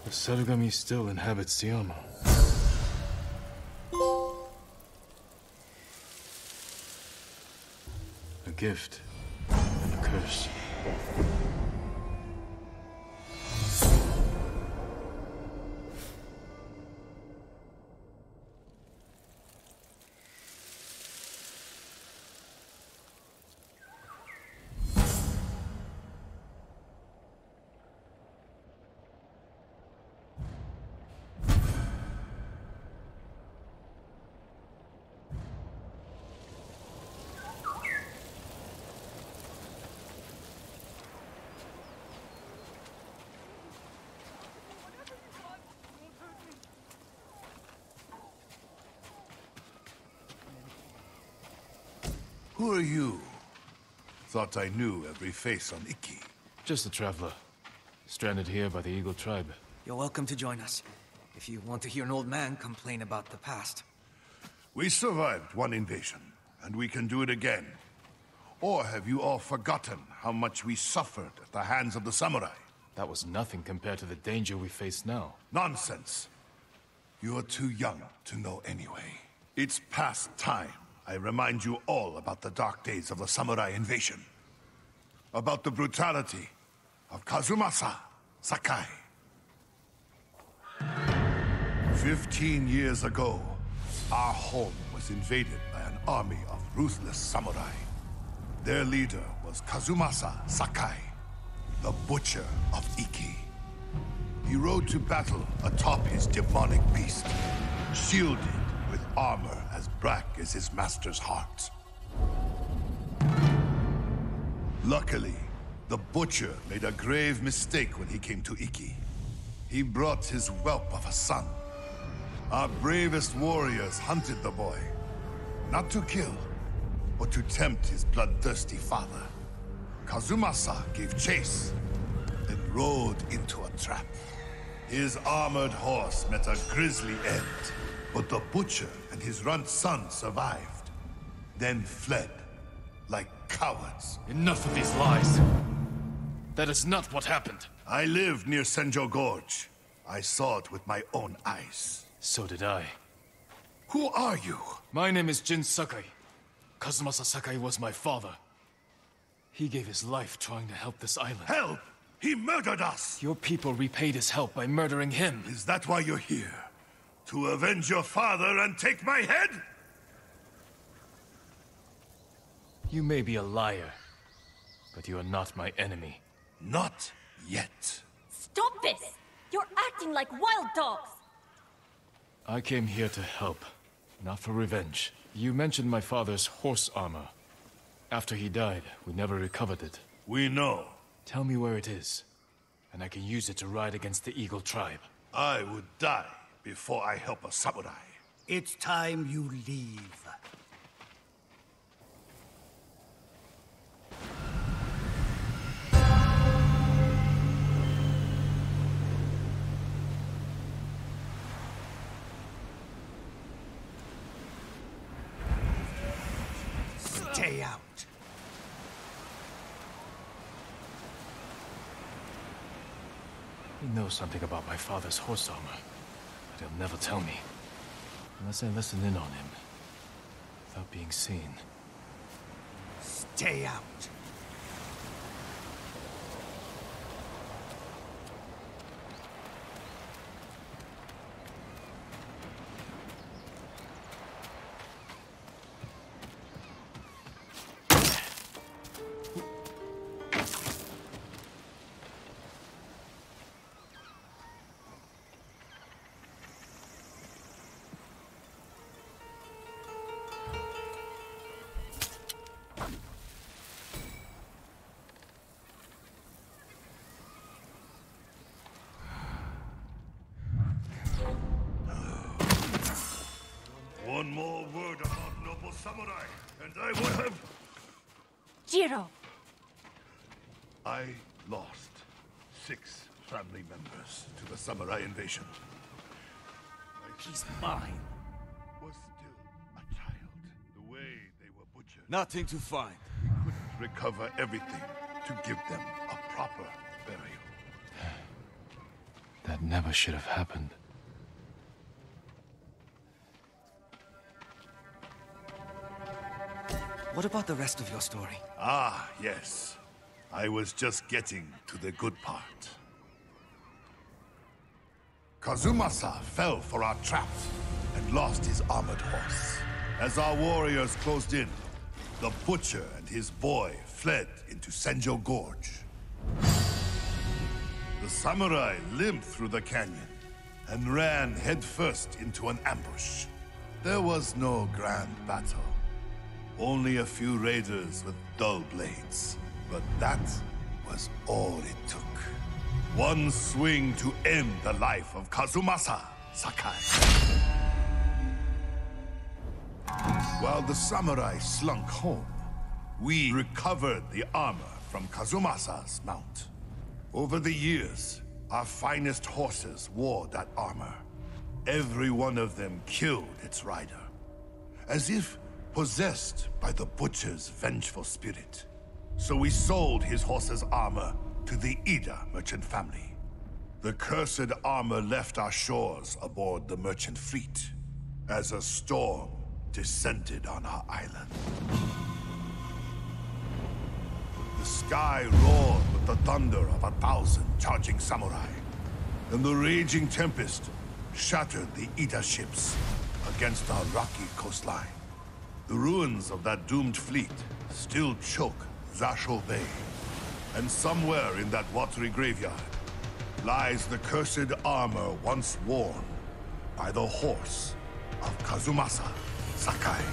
The Sarugami still inhabits the armor. A gift and a curse. Who are you? Thought I knew every face on Iki. Just a traveler. Stranded here by the Eagle Tribe. You're welcome to join us. If you want to hear an old man complain about the past. We survived one invasion, and we can do it again. Or have you all forgotten how much we suffered at the hands of the samurai? That was nothing compared to the danger we face now. Nonsense! You're too young to know anyway. It's past time I remind you all about the dark days of the samurai invasion. About the brutality of Kazumasa Sakai. Fifteen years ago, our home was invaded by an army of ruthless samurai. Their leader was Kazumasa Sakai, the butcher of Iki. He rode to battle atop his demonic beast, shielded with armor as black as his master's heart. Luckily, the butcher made a grave mistake when he came to Iki. He brought his whelp of a son. Our bravest warriors hunted the boy, not to kill, but to tempt his bloodthirsty father. Kazumasa gave chase and rode into a trap. His armored horse met a grisly end, but the butcher and his runt son survived, then fled like cowards. Enough of these lies. That is not what happened. I lived near Senjo Gorge. I saw it with my own eyes. So did I. Who are you? My name is Jin Sakai. Kazumasa Sakai was my father. He gave his life trying to help this island. Help! He murdered us! Your people repaid his help by murdering him. Is that why you're here? To avenge your father and take my head? You may be a liar, but you are not my enemy. Not yet. Stop this! You're acting like wild dogs! I came here to help, not for revenge. You mentioned my father's horse armor. After he died, we never recovered it. We know. Tell me where it is, and I can use it to ride against the Eagle Tribe. I would die before I help a samurai. It's time you leave. Stay out. He knows something about my father's horse armor, but he'll never tell me. Unless I listen in on him, without being seen. Stay out. I lost six family members to the samurai invasion. He's mine. Was still a child. The way they were butchered. Nothing to find. We couldn't recover everything to give them a proper burial. That never should have happened. What about the rest of your story? Ah, yes. I was just getting to the good part. Kazumasa fell for our trap and lost his armored horse. As our warriors closed in, the butcher and his boy fled into Senjo Gorge. The samurai limped through the canyon and ran headfirst into an ambush. There was no grand battle. Only a few raiders with dull blades. But that was all it took. One swing to end the life of Kazumasa Sakai. While the samurai slunk home, we recovered the armor from Kazumasa's mount. Over the years, our finest horses wore that armor. Every one of them killed its rider, as if possessed by the butcher's vengeful spirit. So we sold his horse's armor to the Ida merchant family. The cursed armor left our shores aboard the merchant fleet, as a storm descended on our island. The sky roared with the thunder of a thousand charging samurai, and the raging tempest shattered the Ida ships against our rocky coastline. The ruins of that doomed fleet still choke Zashu Bay, and somewhere in that watery graveyard lies the cursed armor once worn by the horse of Kazumasa Sakai.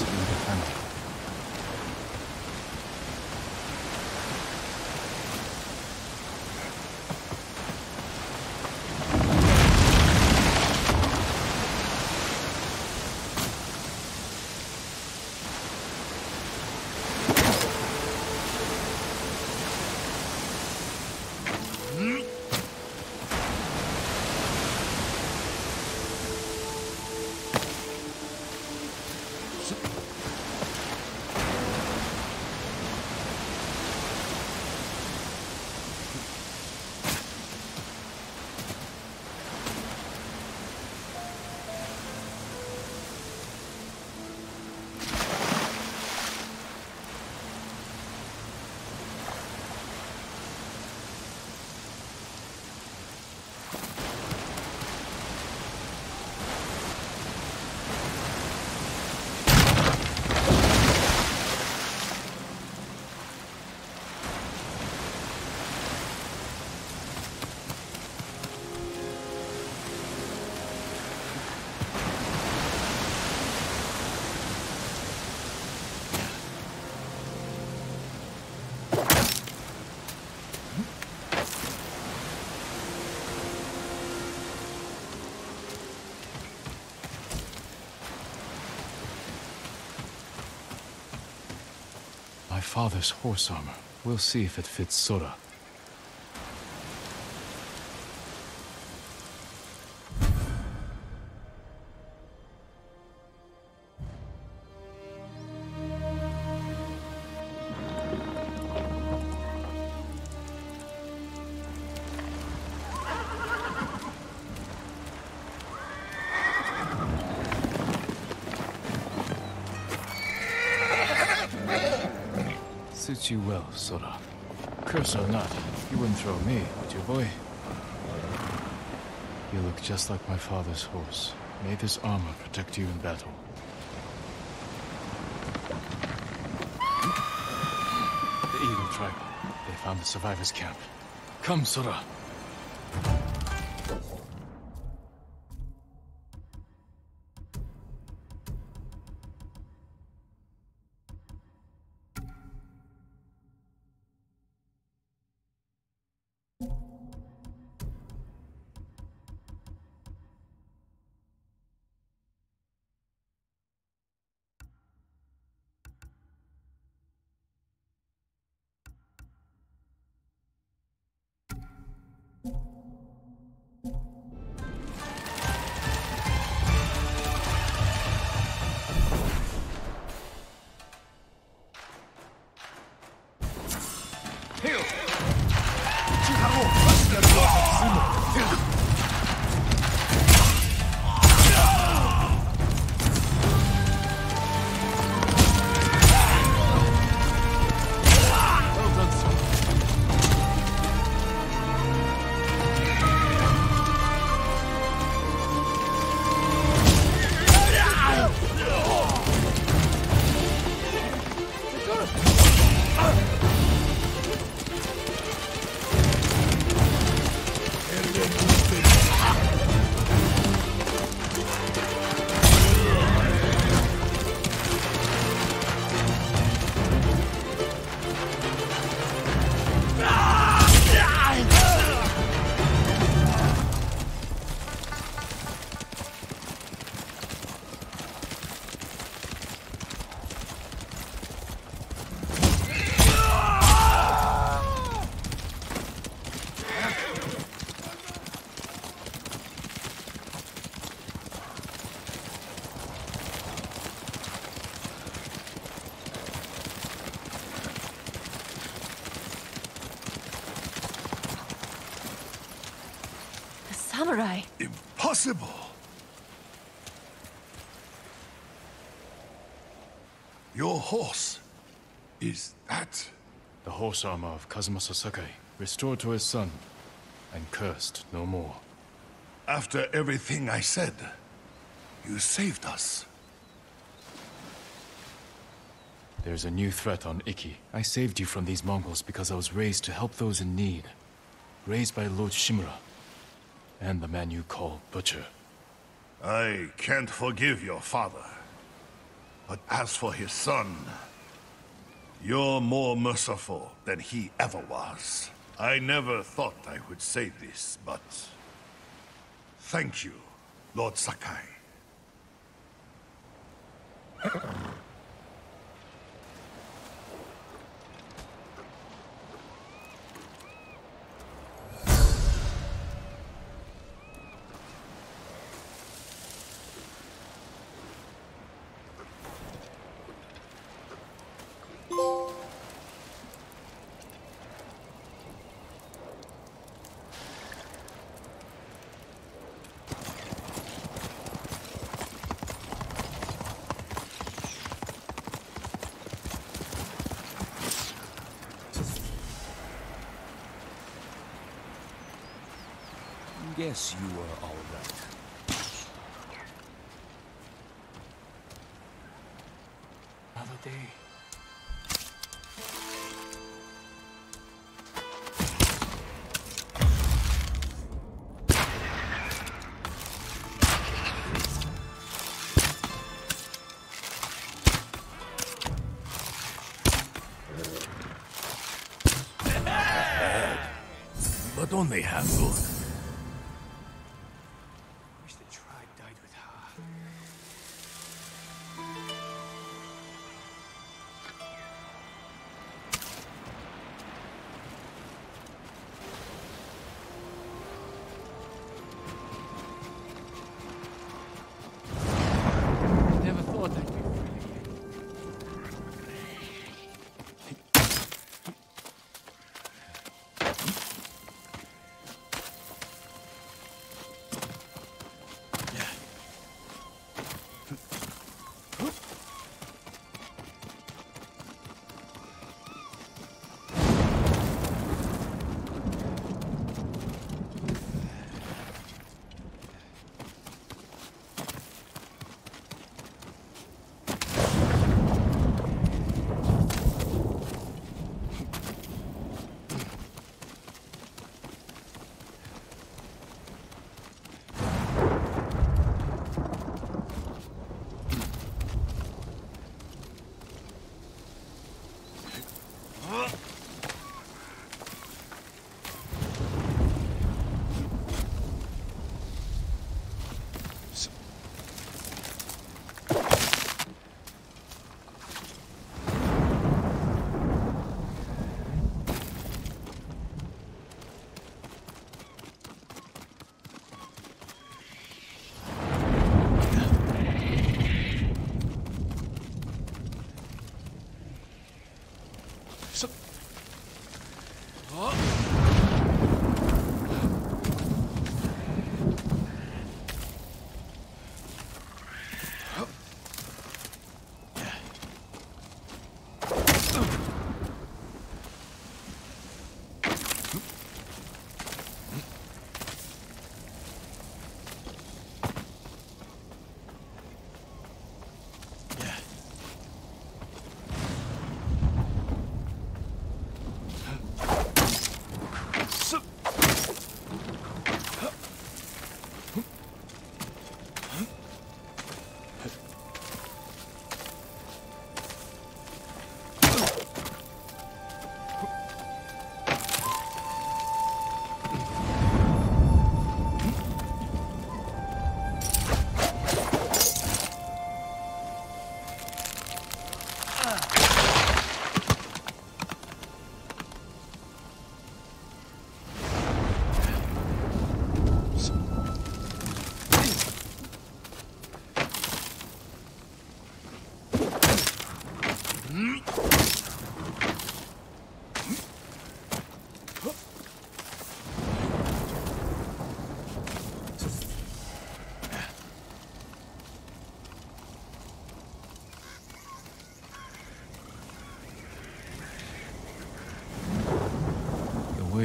relatively independent. Father's horse armor. We'll see if it fits Sora. You well, Sora. Curse or not, you wouldn't throw me, would you, boy? You look just like my father's horse. May this armor protect you in battle. The Eagle Tribe. They found the survivors' camp. Come, Sora. Impossible! Your horse is that? The horse armor of Kazumasa Sakai, restored to his son, and cursed no more. After everything I said, you saved us. There's a new threat on Iki. I saved you from these Mongols because I was raised to help those in need. Raised by Lord Shimura. And the man you call Butcher. I can't forgive your father. But as for his son, you're more merciful than he ever was. I never thought I would say this, but thank you, Lord Sakai. Yes, you were all right. Another day. But only half good.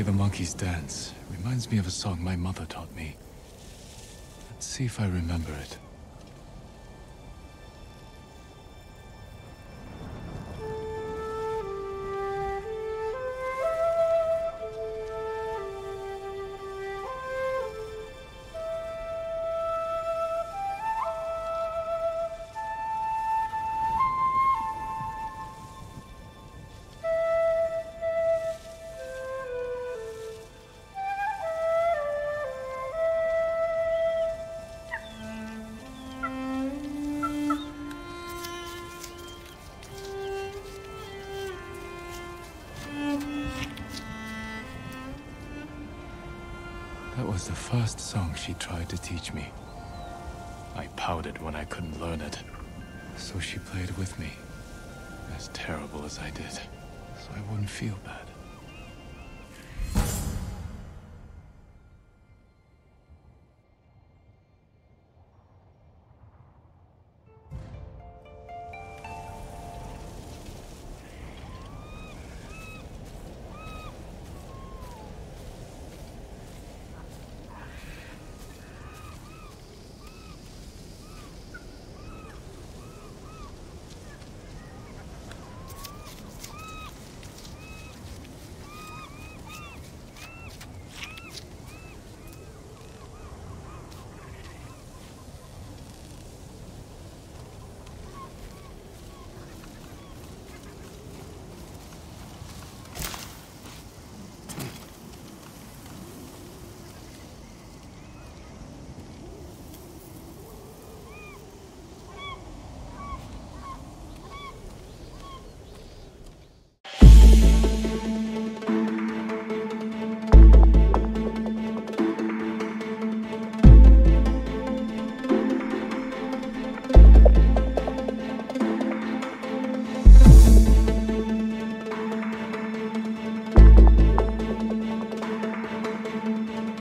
The monkeys dance reminds me of a song my mother taught me. Let's see if I remember it. was the first song she tried to teach me. I pouted when I couldn't learn it, so she played with me, as terrible as I did, so I wouldn't feel bad.